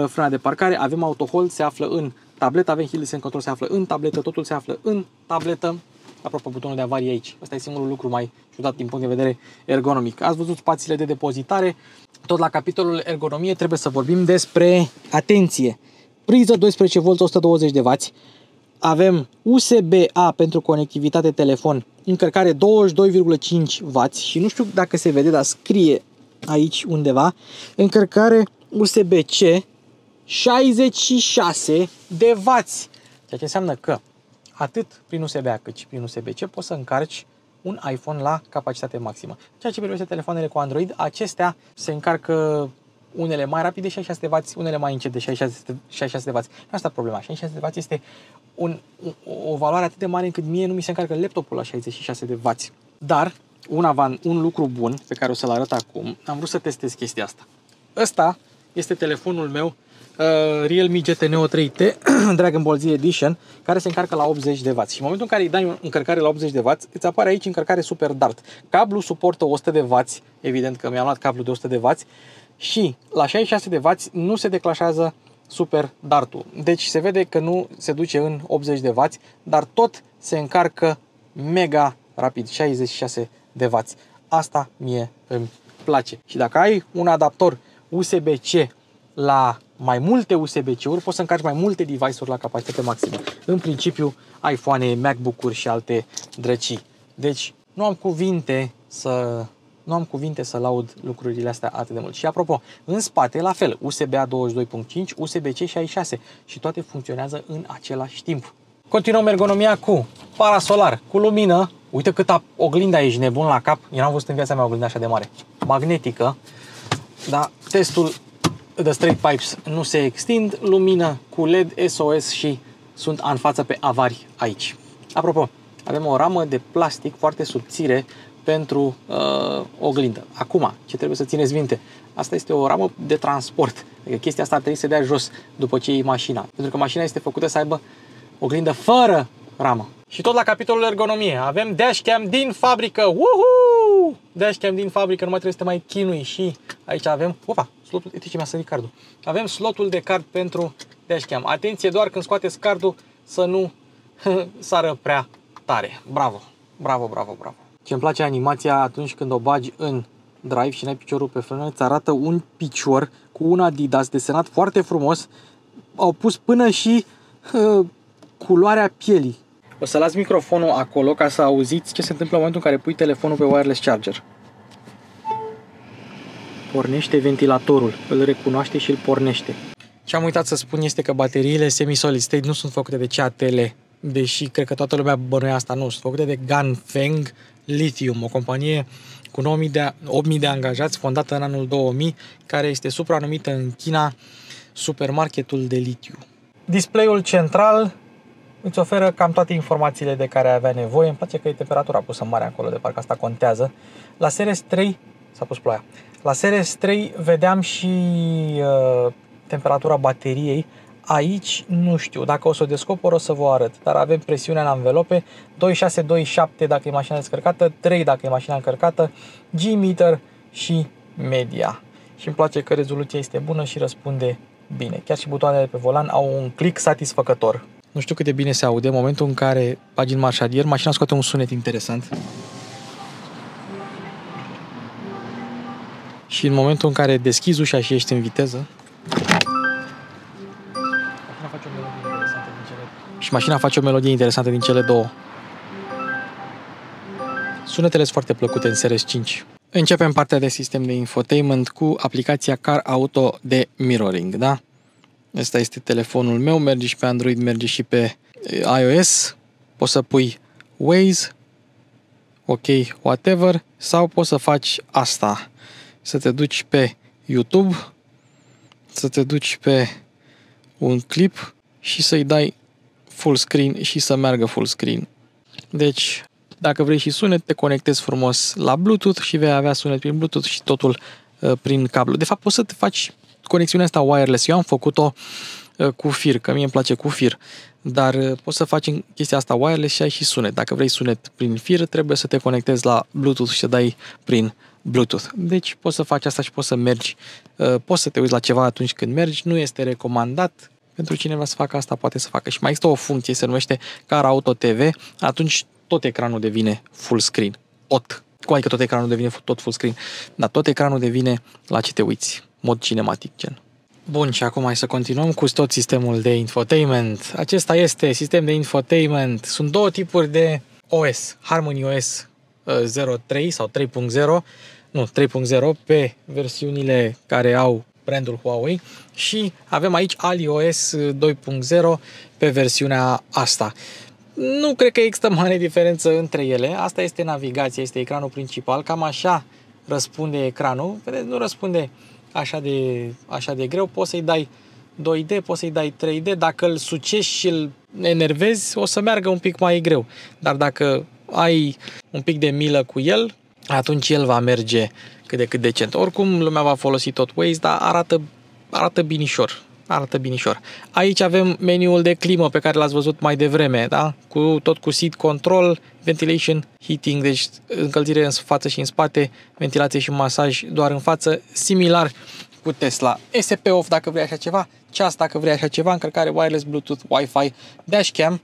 frâna de parcare, avem autohold, se află în tabletă, avem hill descent control, se află în tabletă, totul se află în tabletă. Apropo, butonul de avarie aici. Asta e singurul lucru mai ciudat din punct de vedere ergonomic. Ați văzut spațiile de depozitare. Tot la capitolul ergonomie trebuie să vorbim despre, atenție, priză 12V 120W, avem USB-A pentru conectivitate telefon, încărcare 22,5W și nu știu dacă se vede, dar scrie aici undeva, încărcare USB-C 66 de wați, ceea ce înseamnă că atât prin USB-A cât și prin USB-C poți să încarci un iPhone la capacitate maximă. Ceea ce privește telefoanele cu Android, acestea se încarcă unele mai rapide 66W, unele mai încet de 66W. Asta e problema. 66W este o valoare atât de mare încât mie nu mi se încarcă laptopul la 66W. Dar un lucru bun pe care o să-l arăt acum, am vrut să testez chestia asta. Ăsta este telefonul meu Realme GT Neo 3T Dragon Ball Z Edition, care se încarcă la 80W. Și în momentul în care îi dai încărcare la 80W, îți apare aici încărcare super dart. Cablu suportă 100W, evident că mi-am luat cablu de 100W și la 66W nu se declanșează super dartul. Deci se vede că nu se duce în 80W, dar tot se încarcă mega rapid, 66W. Asta mie îmi place. Și dacă ai un adaptor USB-C la mai multe USB-C-uri, poți să încarci mai multe device-uri la capacitate maximă. În principiu, iPhone-e, MacBook-uri și alte drăcii. Deci, nu am cuvinte să laud lucrurile astea atât de mult. Și apropo, în spate, la fel, USB-A 22.5, USB-C 66 și toate funcționează în același timp. Continuăm ergonomia cu parasolar, cu lumină. Uite cât oglinda, ești nebun la cap. Eu n-am văzut în viața mea oglinda așa de mare. Magnetică, dar testul de straight pipes nu se extind, lumină cu LED, SOS și sunt în față pe avari aici. Apropo, avem o ramă de plastic foarte subțire pentru oglindă. Acum, ce trebuie să țineți minte, asta este o ramă de transport. Adică chestia asta ar trebui să dea jos după ce iei mașina, pentru că mașina este făcută să aibă oglindă fără ramă. Și tot la capitolul ergonomie, avem dashcam din fabrică. Uhu! Dashcam din fabrică, nu mai trebuie să te mai chinui. Și aici avem, opa, slotul, uite ce mi-a sărit cardul. Avem slotul de card pentru dashcam. Atenție doar când scoateți cardul să nu sară prea tare. Bravo, bravo, bravo, bravo. Ce-mi place animația atunci când o bagi în drive și n-ai piciorul pe frână, îți arată un picior cu un Adidas desenat foarte frumos. Au pus până și culoarea pielii. O să las microfonul acolo ca să auziți ce se întâmplă în momentul în care pui telefonul pe wireless charger. Pornește ventilatorul, îl recunoaște și îl pornește. Ce am uitat să spun este că bateriile Semi Solid State nu sunt făcute de CATL, deși cred că toată lumea bănuia asta, nu, sunt făcute de Ganfeng Lithium, o companie cu 8.000 de angajați, fondată în anul 2000, care este supranumită în China supermarketul de litiu. Display-ul central îți oferă cam toate informațiile de care avea nevoie. Îmi place că e temperatura pusă mare acolo, de parcă asta contează. La Seres 3 s-a pus ploaia. La Seres 3 vedeam și temperatura bateriei. Aici nu știu, dacă o să o descopăr o să vă arăt, dar avem presiunea în anvelope, 2627 dacă e mașina descărcată, 3 dacă e mașina încărcată, G-meter și media. Și îmi place că rezoluția este bună și răspunde bine. Chiar și butoanele pe volan au un click satisfăcător. Nu știu cât de bine se aude, în momentul în care bagi în marșadier, mașina scoate un sunet interesant. Și în momentul în care deschizi ușa și ești în viteză, mașina face o melodie interesantă din cele două. Sunetele sunt foarte plăcute în Seres 5. Începem partea de sistem de infotainment cu aplicația Car Auto de mirroring, da? Ăsta este telefonul meu, merge și pe Android, merge și pe iOS. Poți să pui Waze, OK, whatever, sau poți să faci asta. Să te duci pe YouTube, să te duci pe un clip și să-i dai full screen și să meargă full screen. Deci, dacă vrei și sunet, te conectezi frumos la Bluetooth și vei avea sunet prin Bluetooth și totul prin cablu. De fapt, poți să te faci conexiunea asta wireless. Eu am făcut-o cu fir, că mie îmi place cu fir, dar poți să faci chestia asta wireless și ai și sunet. Dacă vrei sunet prin fir, trebuie să te conectezi la Bluetooth și să dai prin Bluetooth. Deci, poți să faci asta și poți să mergi, poți să te uiți la ceva atunci când mergi, nu este recomandat. Pentru cine vrea să facă asta, poate să facă. Și mai există o funcție, se numește Car Auto TV, atunci tot ecranul devine full screen. Tot. Adică tot ecranul devine tot full screen. Dar tot ecranul devine la ce te uiți. Mod cinematic, gen. Bun, și acum hai să continuăm cu tot sistemul de infotainment. Acesta este sistem de infotainment. Sunt două tipuri de OS. Harmony OS 03 sau 3.0, nu, 3.0 pe versiunile care au brandul Huawei și avem aici AliOS 2.0 pe versiunea asta. Nu cred că există mare diferență între ele. Asta este navigația, este ecranul principal. Cam așa răspunde ecranul. Vedeți, nu răspunde așa de greu. Poți să-i dai 2D, poți să-i dai 3D. Dacă îl sucești și îl enervezi, o să meargă un pic mai greu. Dar dacă ai un pic de milă cu el, atunci el va merge cât de cât decent. Oricum, lumea va folosi tot Waze, dar arată binișor. Arată binișor. Aici avem meniul de climă pe care l-ați văzut mai devreme, da? Tot cu seat control, ventilation, heating, deci încălzire în față și în spate, ventilație și masaj doar în față, similar cu Tesla. SP off dacă vrei așa ceva, ceas dacă vrei așa ceva, încărcare wireless, Bluetooth, Wi-Fi, dashcam,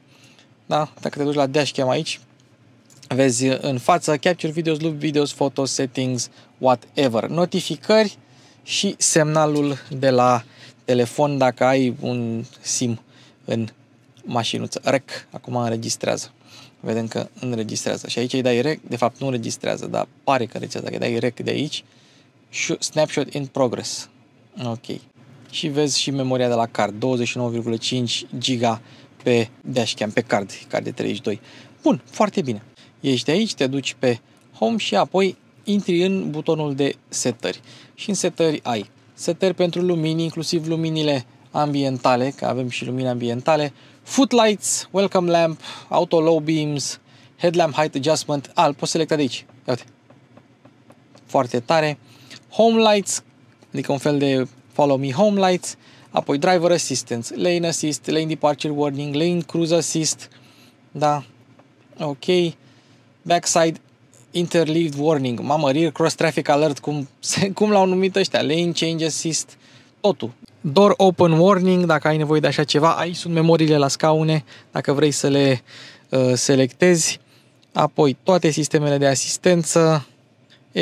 da? Dacă te duci la dashcam aici, vezi în față, capture videos, loop videos, photo settings, whatever, notificări și semnalul de la telefon dacă ai un SIM în mașinuță. Rec, acum înregistrează. Vedem că înregistrează. Și aici îi dai rec, de fapt nu înregistrează, dar pare că înregistrează. Dacă îi dai rec de aici și snapshot in progress. Ok. Și vezi și memoria de la card, 29,5 GB pe dashcam, pe card de 32. Bun, foarte bine. Ești de aici, te duci pe home și apoi intri în butonul de setări. Și în setări ai setări pentru lumini, inclusiv luminile ambientale, că avem și lumini ambientale, footlights, welcome lamp, auto low beams, headlamp height adjustment, poți selecta de aici, uite, foarte tare, home lights, adică un fel de follow me home lights, apoi driver assistance, lane assist, lane departure warning, lane cruise assist, da, ok, backside interleaved warning, mamă, rear cross traffic alert, cum l-au numit ăștia, lane change assist, totul. Door open warning, dacă ai nevoie de așa ceva, aici sunt memoriile la scaune, dacă vrei să le selectezi, apoi toate sistemele de asistență,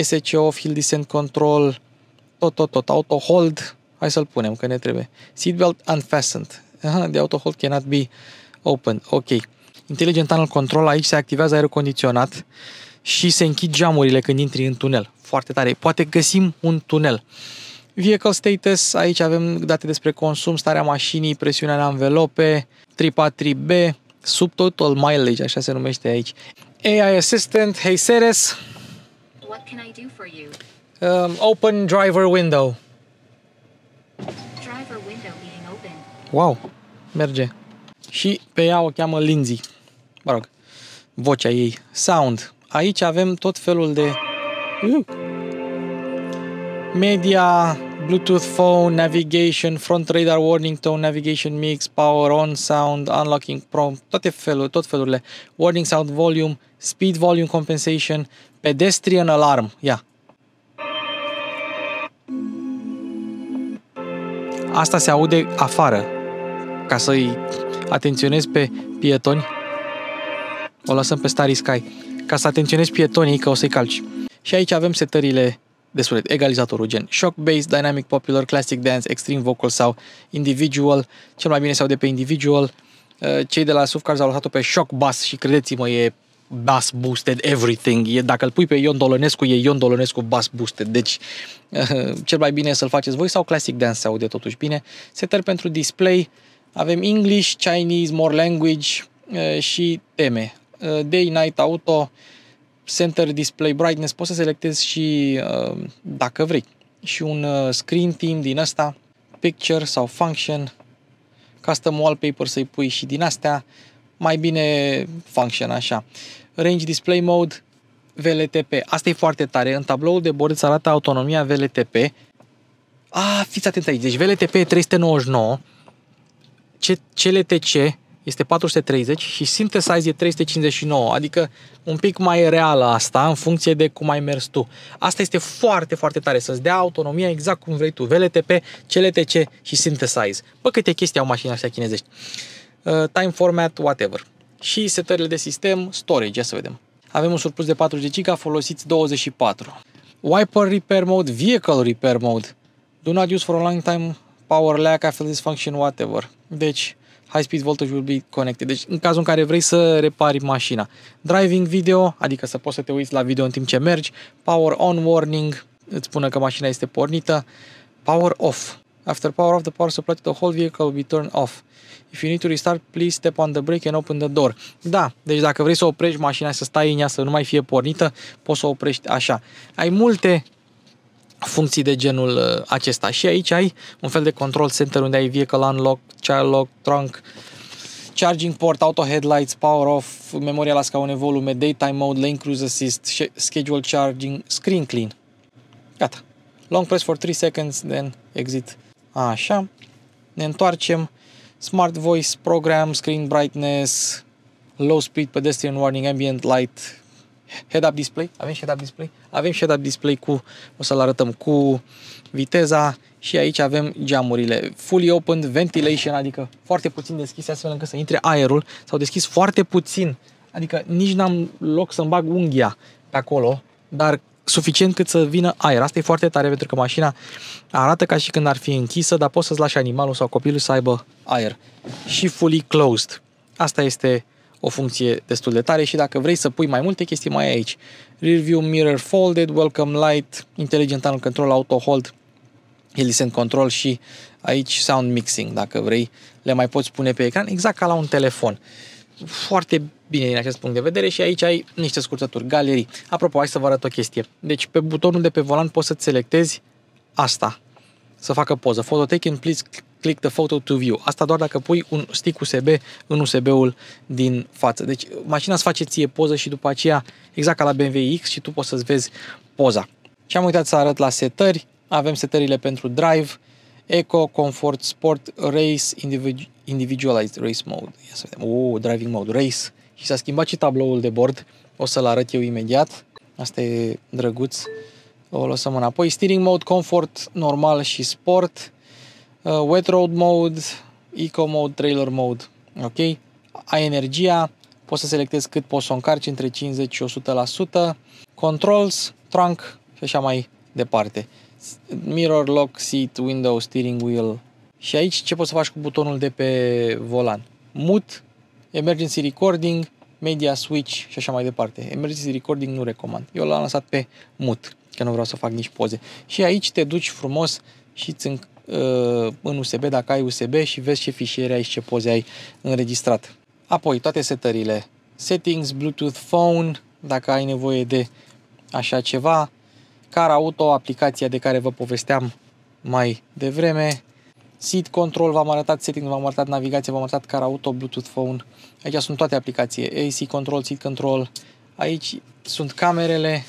SCO, hill descent control, tot, auto hold, hai să-l punem că ne trebuie, seatbelt unfastened, the auto hold cannot be opened, ok. Intelligent tunnel control, aici se activează aerul condiționat și se închid geamurile când intri în tunel. Foarte tare. Poate găsim un tunel. Vehicle status, aici avem date despre consum, starea mașinii, presiunea în anvelope, 343B, subtotal mileage, așa se numește aici. AI assistant, hey Seres. What can I do for you? Open driver window. Driver window being open. Wow, merge. Și pe ea o cheamă Lindsay. Mă rog, vocea ei. Sound. Aici avem tot felul de media, Bluetooth phone, navigation, front radar warning tone, navigation mix, power on, sound, unlocking prompt, tot felurile. Warning sound volume, speed volume compensation, pedestrian alarm. Ia. Asta se aude afară ca să-i atenționezi pe pietoni. O lăsăm pe Starry Sky. Ca să atenționezi pietonii că o să-i calci. Și aici avem setările de sunet, egalizatorul gen shock bass, dynamic popular, classic dance, extreme vocal sau individual. Cel mai bine se aude pe individual. Cei de la SUV Cars au lăsat-o pe shock bass și credeți-mă, e bass boosted everything. Dacă îl pui pe Ion Dolonescu, e Ion Dolonescu bass boosted. Deci cel mai bine să-l faceți voi sau classic dance se aude totuși bine. Setări pentru display. Avem English, Chinese, more language și teme. Day, night, auto, center display, brightness, poți să selectezi și, dacă vrei, și un screen theme din asta, picture sau function, custom wallpaper să-i pui și din astea, mai bine function, așa. Range display mode, VLTP, asta e foarte tare, în tabloul de bord îți arată autonomia VLTP. Fiți atenți aici, deci VLTP e 399, CLTC este 430 și Synthesize e 359, adică un pic mai reală asta în funcție de cum ai mers tu. Asta este foarte, foarte tare, să-ți dea autonomia exact cum vrei tu. VLTP, CLTC și Synthesize. Bă, câte chestii au mașinile astea chinezești. Time format, whatever. Și setările de sistem, storage, ia să vedem. Avem un surplus de 4 GB, folosiți 24. Wiper repair mode, vehicle repair mode. Do not use for a long time power lack, I feel dysfunction, whatever. Deci, high speed voltage will be connected. Deci, în cazul în care vrei să repari mașina. Driving video, adică să poți să te uiți la video în timp ce mergi. Power on warning, îți spune că mașina este pornită. Power off. After power off, the power supply to the whole vehicle will be turned off. If you need to restart, please step on the brake and open the door. Da, deci dacă vrei să oprești mașina, să stai în ea, să nu mai fie pornită, poți să o oprești așa. Ai multe funcții de genul acesta. Și aici ai un fel de control center unde ai vehicle unlock, child lock, trunk, charging port, auto headlights, power off, memoria la scaune, volume, daytime mode, lane cruise assist, schedule charging, screen clean. Gata. Long press for 3 seconds, then exit. Așa. Ne întoarcem. Smart voice program, screen brightness, low speed, pedestrian warning, ambient light, head-up display. Avem head-up display? Avem head-up display cu, o să-l arătăm, cu viteza și aici avem geamurile. Fully opened ventilation, adică foarte puțin deschise astfel încât să intre aerul. S-au deschis foarte puțin, adică nici n-am loc să-mi bag unghia pe acolo, dar suficient cât să vină aer. Asta e foarte tare pentru că mașina arată ca și când ar fi închisă, dar poți să-ți lași animalul sau copilul să aibă aer. Și fully closed. Asta este o funcție destul de tare și dacă vrei să pui mai multe chestii mai ai aici. Rear view mirror folded, welcome light, intelligent turn control, auto hold, hill descent control și aici sound mixing. Dacă vrei le mai poți pune pe ecran exact ca la un telefon. Foarte bine din acest punct de vedere și aici ai niște scurtături, galerii. Apropo, hai să vă arăt o chestie. Deci pe butonul de pe volan poți să-ți selectezi asta, să facă poză. Photo taken, please click the photo to view. Asta doar dacă pui un stick USB în USB-ul din față. Deci mașina îți face ție poză și după aceea, exact ca la BMW X, și tu poți să-ți vezi poza. Și am uitat să arăt la setări. Avem setările pentru drive, Eco, Comfort, Sport, Race, Individualized Race Mode. Ia să vedem. Driving Mode, Race. Și s-a schimbat și tabloul de bord. O să-l arăt eu imediat. Asta e drăguț. O lăsăm înapoi. Steering Mode, Comfort, Normal și Sport. Wet Road Mode, Eco Mode, Trailer Mode. Ok? Ai energia. Poți să selectezi cât poți să o încarci, între 50 și 100%. Controls, Trunk și așa mai departe. Mirror, Lock, Seat, Window, Steering Wheel. Și aici ce poți să faci cu butonul de pe volan? Mut, Emergency Recording, Media Switch și așa mai departe. Emergency Recording nu recomand. Eu l-am lăsat pe mut, că nu vreau să fac nici poze. Și aici te duci frumos și în USB, dacă ai USB, și vezi ce fișiere ai și ce poze ai înregistrat. Apoi toate setările. Settings, Bluetooth, Phone, dacă ai nevoie de așa ceva. Car Auto, aplicația de care vă povesteam mai devreme. Seat Control, v-am arătat setting, v-am arătat navigație, v-am arătat Car Auto, Bluetooth Phone. Aici sunt toate aplicații. AC Control, Seat Control. Aici sunt camerele.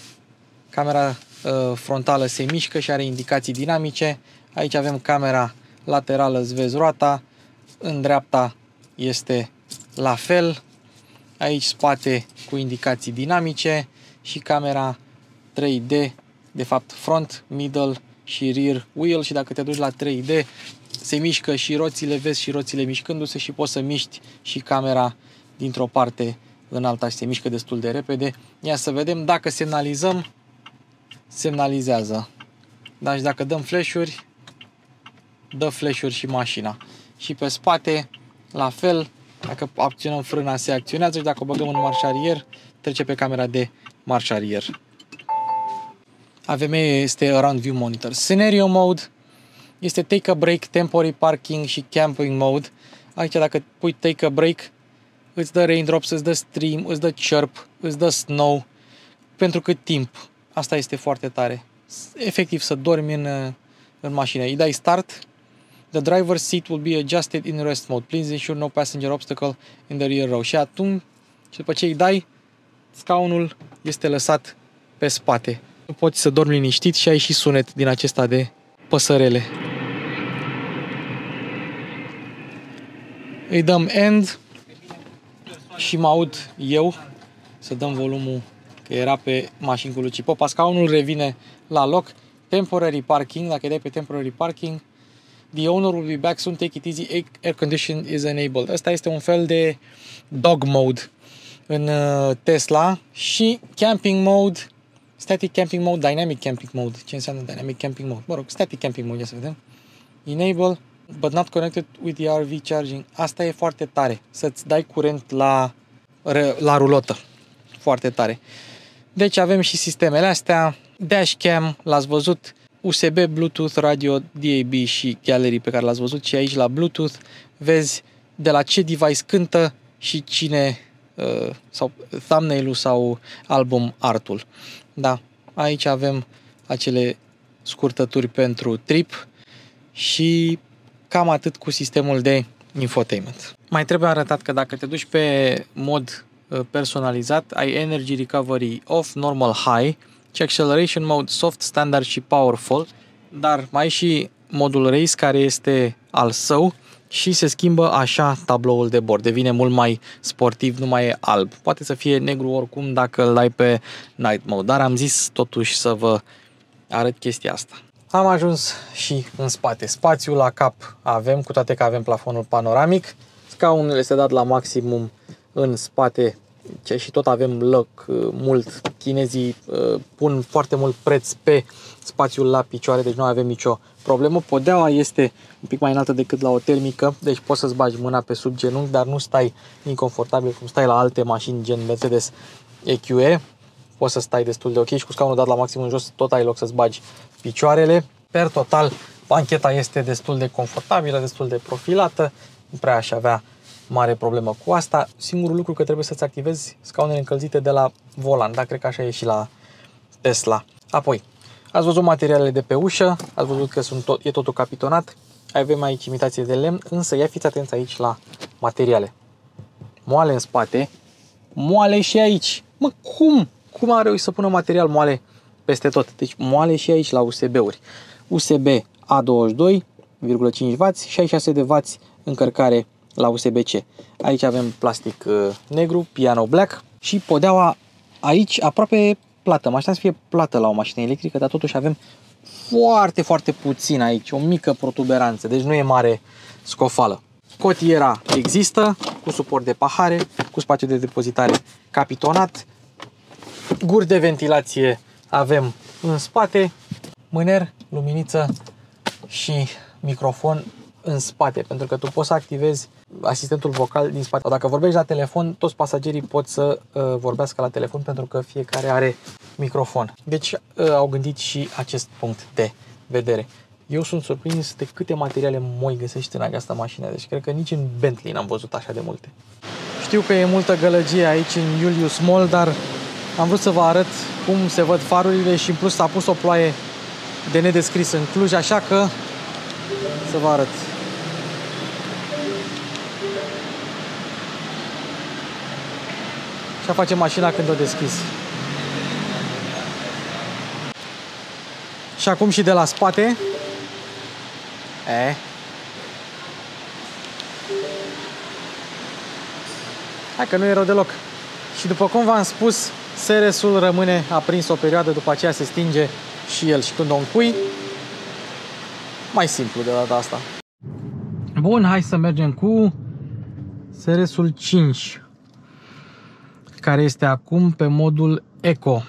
Camera frontală se mișcă și are indicații dinamice. Aici avem camera laterală, îți vezi roata. În dreapta este la fel. Aici spate cu indicații dinamice și camera 3D, de fapt front, middle și rear wheel, și dacă te duci la 3D se mișcă și roțile, vezi și roțile mișcându-se și poți să miști și camera dintr-o parte în alta și se mișcă destul de repede. Ia să vedem, dacă semnalizăm, semnalizează. Dar și dacă dăm flash-uri, dă flash-uri și mașina. Și pe spate, la fel, dacă acționăm frâna se acționează și dacă o băgăm în marș arier, trece pe camera de marș arier. AVM este Around View Monitor. Scenario Mode este Take a Break, Temporary Parking și Camping Mode. Aici dacă pui Take a Break, îți dă raindrops, îți dă stream, îți dă chirp, îți dă snow. Pentru cât timp. Asta este foarte tare. Efectiv să dormi în mașină. Îi dai Start. The driver's seat will be adjusted in rest mode. Please ensure no passenger obstacle in the rear row. Și atunci, și după ce îi dai, scaunul este lăsat pe spate. Poți să dormi liniștit și ai și sunet din acesta de păsărele. Îi dăm End și mă aud eu. Să dăm volumul, că era pe Mașini cu Luci Popa. Scaunul revine la loc. Temporary Parking, dacă dai pe Temporary Parking, The owner will be back soon, take it easy, air condition is enabled. Asta este un fel de dog mode în Tesla. Și Camping Mode, Static Camping Mode, Dynamic Camping Mode. Ce înseamnă Dynamic Camping Mode? Mă rog, Static Camping Mode, ia să vedem. Enable, but not connected with the RV charging. Asta e foarte tare, să-ți dai curent la rulotă. Foarte tare. Deci avem și sistemele astea, dashcam, l-ați văzut, USB, Bluetooth, radio, DAB și gallery pe care l-ați văzut, și aici la Bluetooth vezi de la ce device cântă și cine, sau thumbnail-ul sau album art-ul. Da, aici avem acele scurtături pentru trip și cam atât cu sistemul de infotainment. Mai trebuie arătat că dacă te duci pe mod personalizat, ai Energy Recovery Off, Normal High și Acceleration Mode Soft, Standard și Powerful, dar mai ai și modul Race care este al său și se schimbă așa tabloul de bord, devine mult mai sportiv, nu mai e alb. Poate să fie negru oricum dacă îl ai pe Night Mode, dar am zis totuși să vă arăt chestia asta. Am ajuns și în spate. Spațiul la cap avem, cu toate că avem plafonul panoramic, scaunul este dat la maximum în spate și tot avem loc mult. Chinezii pun foarte mult preț pe spațiul la picioare, deci nu avem nicio problemă. Podeaua este un pic mai înaltă decât la o termică, deci poți să-ți bagi mâna pe sub genunchi, dar nu stai inconfortabil cum stai la alte mașini gen Mercedes EQE. Poți să stai destul de ok și cu scaunul dat la maxim în jos tot ai loc să-ți bagi picioarele. Per total, bancheta este destul de confortabilă, destul de profilată, nu prea aș avea mare problemă cu asta. Singurul lucru că trebuie să-ți activezi scaunele încălzite de la volan, dar cred că așa e și la Tesla. Apoi, ați văzut materialele de pe ușă, ați văzut că e totul capitonat, avem aici imitație de lemn, însă ia fiți atenți aici la materiale. Moale în spate, moale și aici. Mă, cum? Cum a reușit să pună material moale peste tot? Deci moale și aici la USB-uri. USB A 22,5W, 66W încărcare la USB-C. Aici avem plastic negru, piano black și podeaua aici aproape plată. Mă așteptam să fie plată la o mașină electrică, dar totuși avem foarte, foarte puțin aici, o mică protuberanță, deci nu e mare scofală. Cotiera există, cu suport de pahare, cu spațiu de depozitare capitonat. Guri de ventilație avem în spate, mâner, luminiță și microfon în spate, pentru că tu poți să activezi asistentul vocal din spate. Dacă vorbești la telefon, toți pasagerii pot să vorbească la telefon pentru că fiecare are microfon. Deci au gândit și acest punct de vedere. Eu sunt surprins de câte materiale moi găsești în această mașină, deci cred că nici în Bentley n-am văzut așa de multe. Știu că e multă gălăgie aici în Iulius Mall, dar am vrut să vă arăt cum se văd farurile și în plus s-a pus o ploaie de nedescris în Cluj, așa că să vă arăt. Ce face mașina când o deschizi. Și acum și de la spate. Hai că nu e rău deloc. Și după cum v-am spus, Seresul rămâne aprins o perioadă, după aceea se stinge și el și când o încui, mai simplu de data asta. Bun, hai să mergem cu Seresul 5, care este acum pe modul Eco.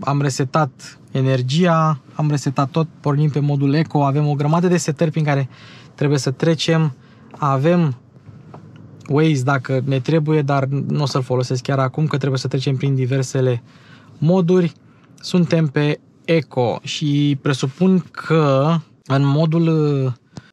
Am resetat energia, am resetat tot, pornim pe modul Eco, avem o grămadă de setări prin care trebuie să trecem, avem Waze dacă ne trebuie, dar nu o să-l folosesc chiar acum, că trebuie să trecem prin diversele moduri. Suntem pe Eco și presupun că în modul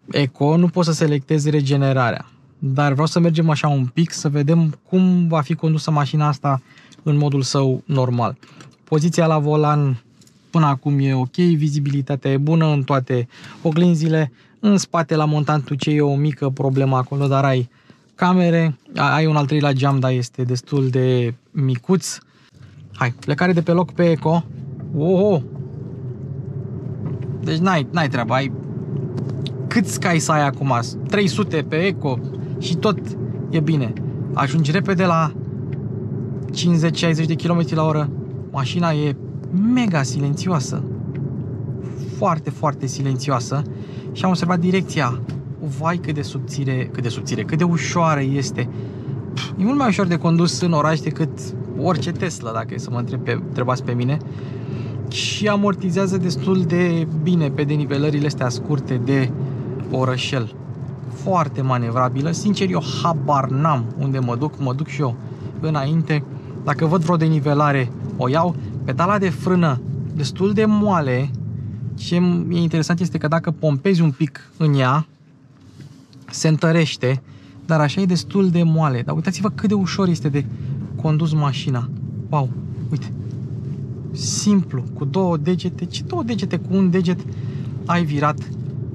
Eco nu poți să selectezi regenerarea. Dar vreau să mergem așa un pic să vedem cum va fi condusă mașina asta în modul său normal. Poziția la volan până acum e ok, vizibilitatea e bună în toate oglinzile. În spate la montantul ce e o mică problemă acolo, dar ai camere, ai un al treilea geam, dar este destul de micuț. Hai, plecare de pe loc pe Eco. Oho! Deci n-ai treabă, ai câți cai să ai acum? 300 pe Eco și tot e bine. Ajungi repede la 50-60 de km/h. Mașina e mega silențioasă. Foarte, foarte silențioasă. Și am observat direcția. Vai, cât de subțire, cât de ușoară este. E mult mai ușor de condus în oraș decât orice Tesla, dacă e să mă întrebați pe mine. Și amortizează destul de bine pe denivelările astea scurte de orășel. Foarte manevrabilă. Sincer, eu habar n-am unde mă duc și eu înainte. Dacă văd vreo denivelare, o iau. Pedala de frână destul de moale. Ce e interesant este că dacă pompezi un pic în ea, se întărește, dar așa e destul de moale. Dar uitați-vă cât de ușor este de condus mașina. Wow, uite. Simplu, cu două degete, ci două degete, cu un deget ai virat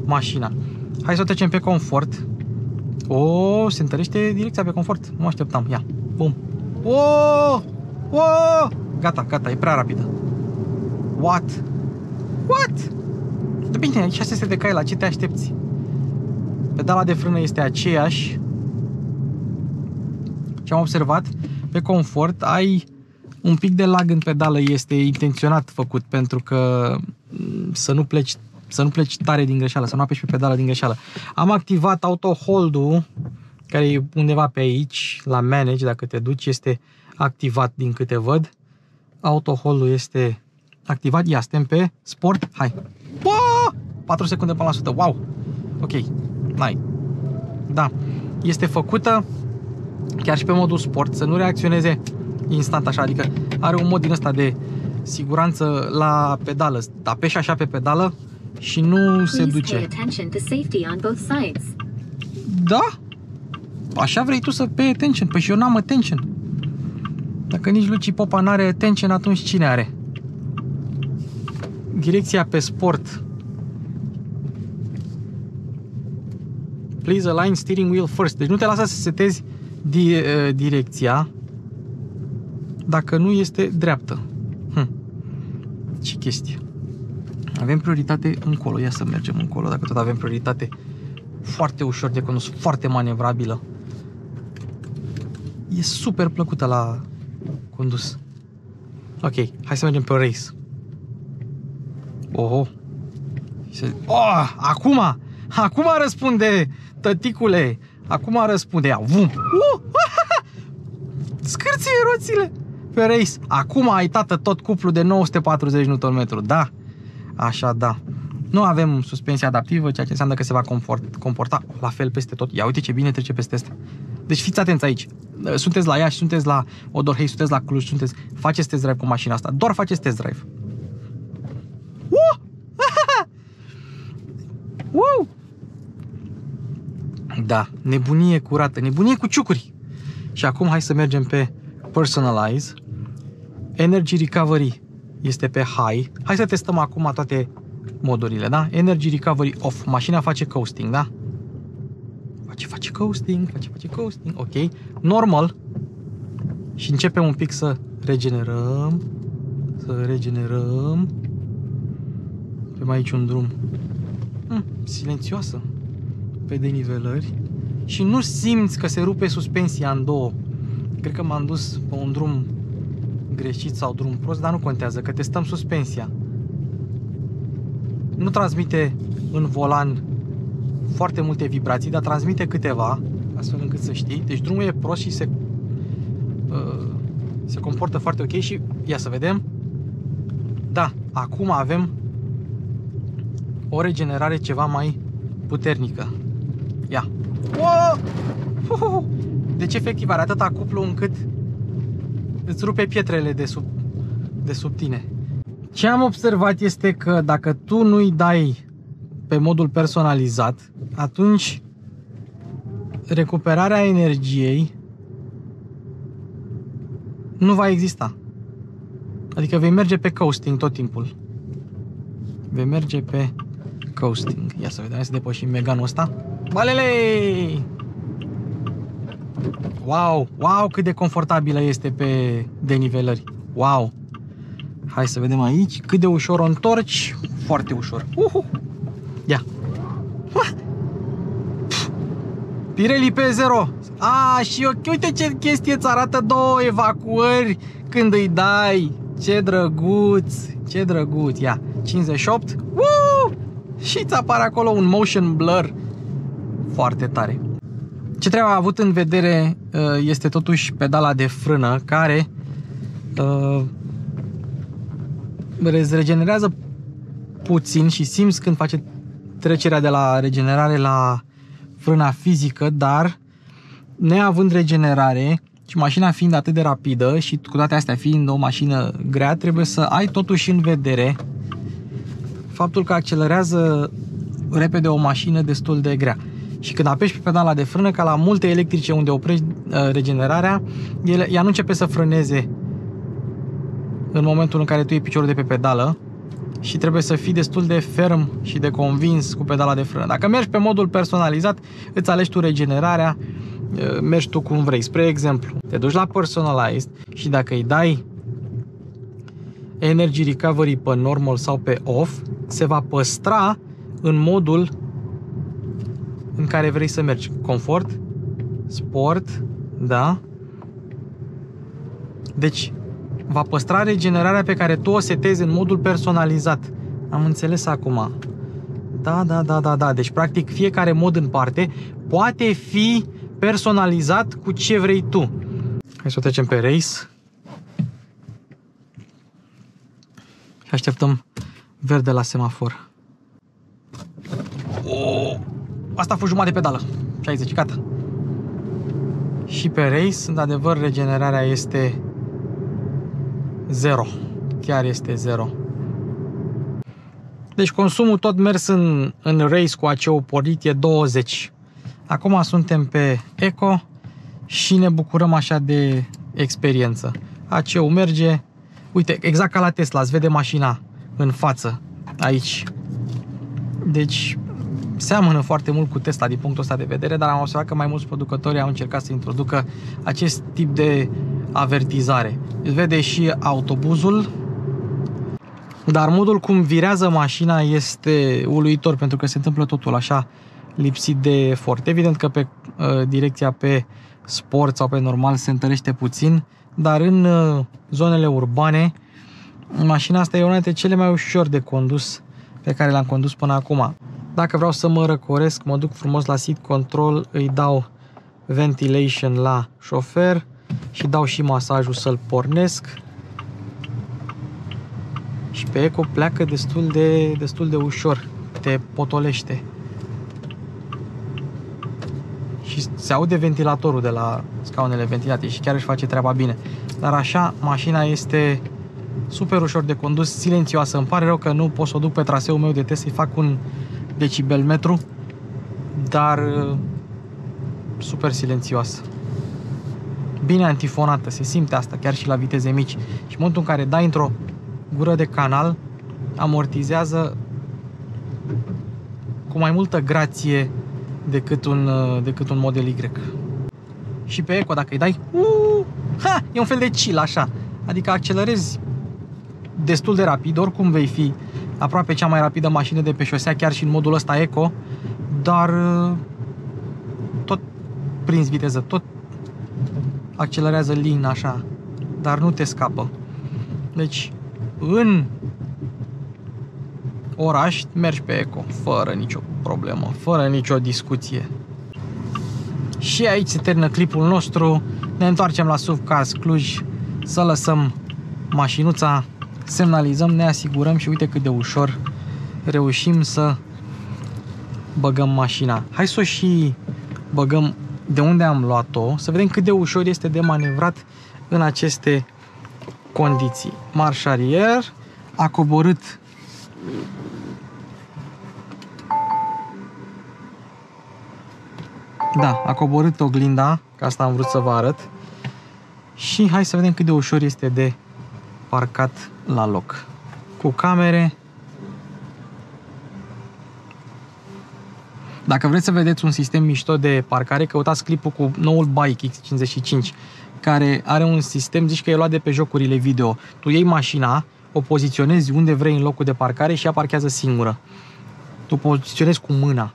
mașina. Hai să o trecem pe confort. O, se întărește direcția pe confort. Nu așteptam. Ia. Bum. O! Gata, gata, e prea rapidă. What? De bine, 600 de cai, la ce te aștepți? Pedala de frână este aceeași. Ce am observat, pe confort ai un pic de lag în pedală, este intenționat făcut pentru că să nu pleci tare din greșeală, să nu apeși pe pedală din greșeală. Am activat auto hold-ul, care e undeva pe aici, la manage, dacă te duci, este activat din câte văd. Auto hold-ul este activat. Ia, suntem pe sport. Hai. 4 secunde până la 100. Wow. Ok. Hai. Da. Este făcută chiar și pe modul sport, să nu reacționeze instant așa, adică are un mod din ăsta de siguranță la pedală. Apeși așa pe pedală și nu se duce. Da? Așa vrei tu să pay attention? Păi și eu n-am attention. Dacă nici Luci Popa n-are attention, atunci cine are? Direcția pe sport. Please align steering wheel first. Deci nu te lasă să setezi direcția dacă nu este dreaptă. Ce chestie. Avem prioritate încolo. Ia să mergem încolo, dacă tot avem prioritate. Foarte ușor de condus, foarte manevrabilă. E super plăcută la condus. Ok, hai să mergem pe race. Oho. Oh, acum răspunde, tăticule. Acum răspunde. Ia, vum. Scârție roțile pe race. Acum ai, tată, tot cuplul de 940 Nm. Da. Așa, da. Nu avem suspensie adaptivă, ceea ce înseamnă că se va comporta la fel peste tot. Ia uite ce bine trece peste asta. Deci fiți atenți aici. Sunteți la Iași, sunteți la Odorhei, sunteți la Cluj, sunteți... Faceți test drive cu mașina asta. Doar faceți test drive. Wow! Da, nebunie curată, nebunie cu ciucuri. Și acum hai să mergem pe Personalize. Energy Recovery este pe High. Hai să testăm acum toate modurile, da? Energy Recovery Off. Mașina face coasting, da? Face coasting, ok. Normal. Și începem un pic să regenerăm. Avem aici un drum silențioasă, pe denivelări, și nu simți că se rupe suspensia în două. Cred că m-am dus pe un drum greșit sau drum prost, dar nu contează, că testăm suspensia. Nu transmite în volan foarte multe vibrații, dar transmite câteva, astfel încât să știi. Deci drumul e prost și se comportă foarte ok și ia să vedem. Da, acum avem o regenerare ceva mai puternică. Ia. Deci efectiv are atâta cuplu încât îți rupe pietrele de sub tine. Ce am observat este că dacă tu nu-i dai pe modul personalizat, atunci recuperarea energiei nu va exista. Adică vei merge pe coasting tot timpul. Ia să vedem, hai să depășim Meganul ăsta. Balele! Wow, cât de confortabilă este pe denivelări. Wow! Hai să vedem aici cât de ușor o întorci. Foarte ușor. Ia! Pirelli P0. Și eu, uite ce chestie îți arată, două evacuări când îi dai. Ce drăguț! Ce drăguț! Ia! 58. Și îți apare acolo un motion blur. Foarte tare. Ce trebuie avut în vedere este totuși pedala de frână, care regenerează puțin și simți când face trecerea de la regenerare la frâna fizică, dar neavând regenerare și mașina fiind atât de rapidă și cu toate astea fiind o mașină grea, trebuie să ai totuși în vedere faptul că accelerează repede o mașină destul de grea. Și când apeși pe pedala de frână, ca la multe electrice unde oprești regenerarea, ea nu începe să frâneze în momentul în care tu iei piciorul de pe pedală și trebuie să fii destul de ferm și de convins cu pedala de frână. Dacă mergi pe modul personalizat, îți alegi tu regenerarea, mergi tu cum vrei. Spre exemplu, te duci la Personalized și dacă îi dai Energy Recovery pe normal sau pe off, se va păstra în modul în care vrei să mergi. Confort, sport, da? Deci va păstra regenerarea pe care tu o setezi în modul personalizat. Am înțeles acum. Da. Deci practic fiecare mod în parte poate fi personalizat cu ce vrei tu. Hai să o trecem pe race. Și așteptăm verde la semafor. Asta a fost jumătate de pedală. 60, gata. Și pe race, într-adevăr, regenerarea este 0. Chiar este 0. Deci consumul tot mers în race cu aceu pornit e 20. Acum suntem pe eco și ne bucurăm așa de experiență. Aceu merge. Uite, exact ca la Tesla, îți vede mașina în față, aici. Deci seamănă foarte mult cu Tesla din punctul ăsta de vedere, dar am observat că mai mulți producători au încercat să introducă acest tip de avertizare. Îți vede și autobuzul, dar modul cum virează mașina este uluitor, pentru că se întâmplă totul așa, lipsit de efort. Evident că pe direcția pe sport sau pe normal se întărește puțin, dar în zonele urbane mașina asta e una dintre cele mai ușor de condus pe care le-am condus până acum. Dacă vreau să mă răcoresc, mă duc frumos la seat control, îi dau ventilation la șofer și dau și masajul să-l pornesc. Și pe eco pleacă destul de ușor, te potolește. Și se aude ventilatorul de la scaunele ventilate și chiar își face treaba bine. Dar așa, mașina este super ușor de condus, silențioasă. Îmi pare rău că nu pot să o duc pe traseul meu de test să-i fac un decibelmetru, dar super silențioasă. Bine antifonată, se simte asta chiar și la viteze mici. Și în momentul în care dai într-o gură de canal, amortizează cu mai multă grație decât un Model Y. Și pe eco, dacă îi dai, e un fel de chill așa. Adică accelerezi destul de rapid, oricum vei fi aproape cea mai rapidă mașină de pe șosea, chiar și în modul ăsta eco, dar tot prinzi viteză, tot accelerează lin așa, dar nu te scapă. Deci în oraș mergi pe eco, fără nicio problemă, fără nicio discuție. Și aici se termină clipul nostru, ne întoarcem la SUV Cars Cluj, să lăsăm mașinuța, semnalizăm, ne asigurăm și uite cât de ușor reușim să băgăm mașina. Hai să o și băgăm de unde am luat-o, să vedem cât de ușor este de manevrat în aceste condiții. Marș arier, a coborât a coborât oglinda, că asta am vrut să vă arăt. Și hai să vedem cât de ușor este de parcat la loc. Cu camere. Dacă vreți să vedeți un sistem mișto de parcare, căutați clipul cu noul Bike X55, care are un sistem, zici că e luat de pe jocurile video. Tu iei mașina, o poziționezi unde vrei în locul de parcare și ea parchează singură. Tu poziționezi cu mâna.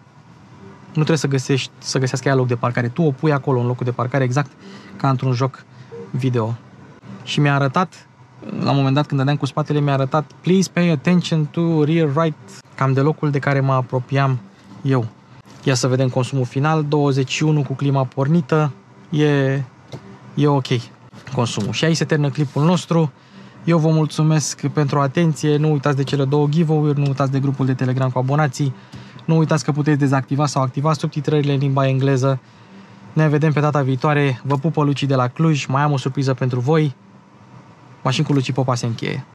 Nu trebuie să găsească ea loc de parcare. Tu o pui acolo în locul de parcare, exact ca într-un joc video. Și mi-a arătat, la un moment dat când dădeam cu spatele, mi-a arătat Please pay attention to rear right, cam de locul de care mă apropiam eu. Ia să vedem consumul final, 21 cu clima pornită, e ok consumul. Și aici se termină clipul nostru. Eu vă mulțumesc pentru atenție, nu uitați de cele două giveaway-uri, nu uitați de grupul de Telegram cu abonații. Nu uitați că puteți dezactiva sau activa subtitrările în limba engleză. Ne vedem pe data viitoare. Vă pupă Luci de la Cluj. Mai am o surpriză pentru voi. Mașini cu Luci Popa se încheie.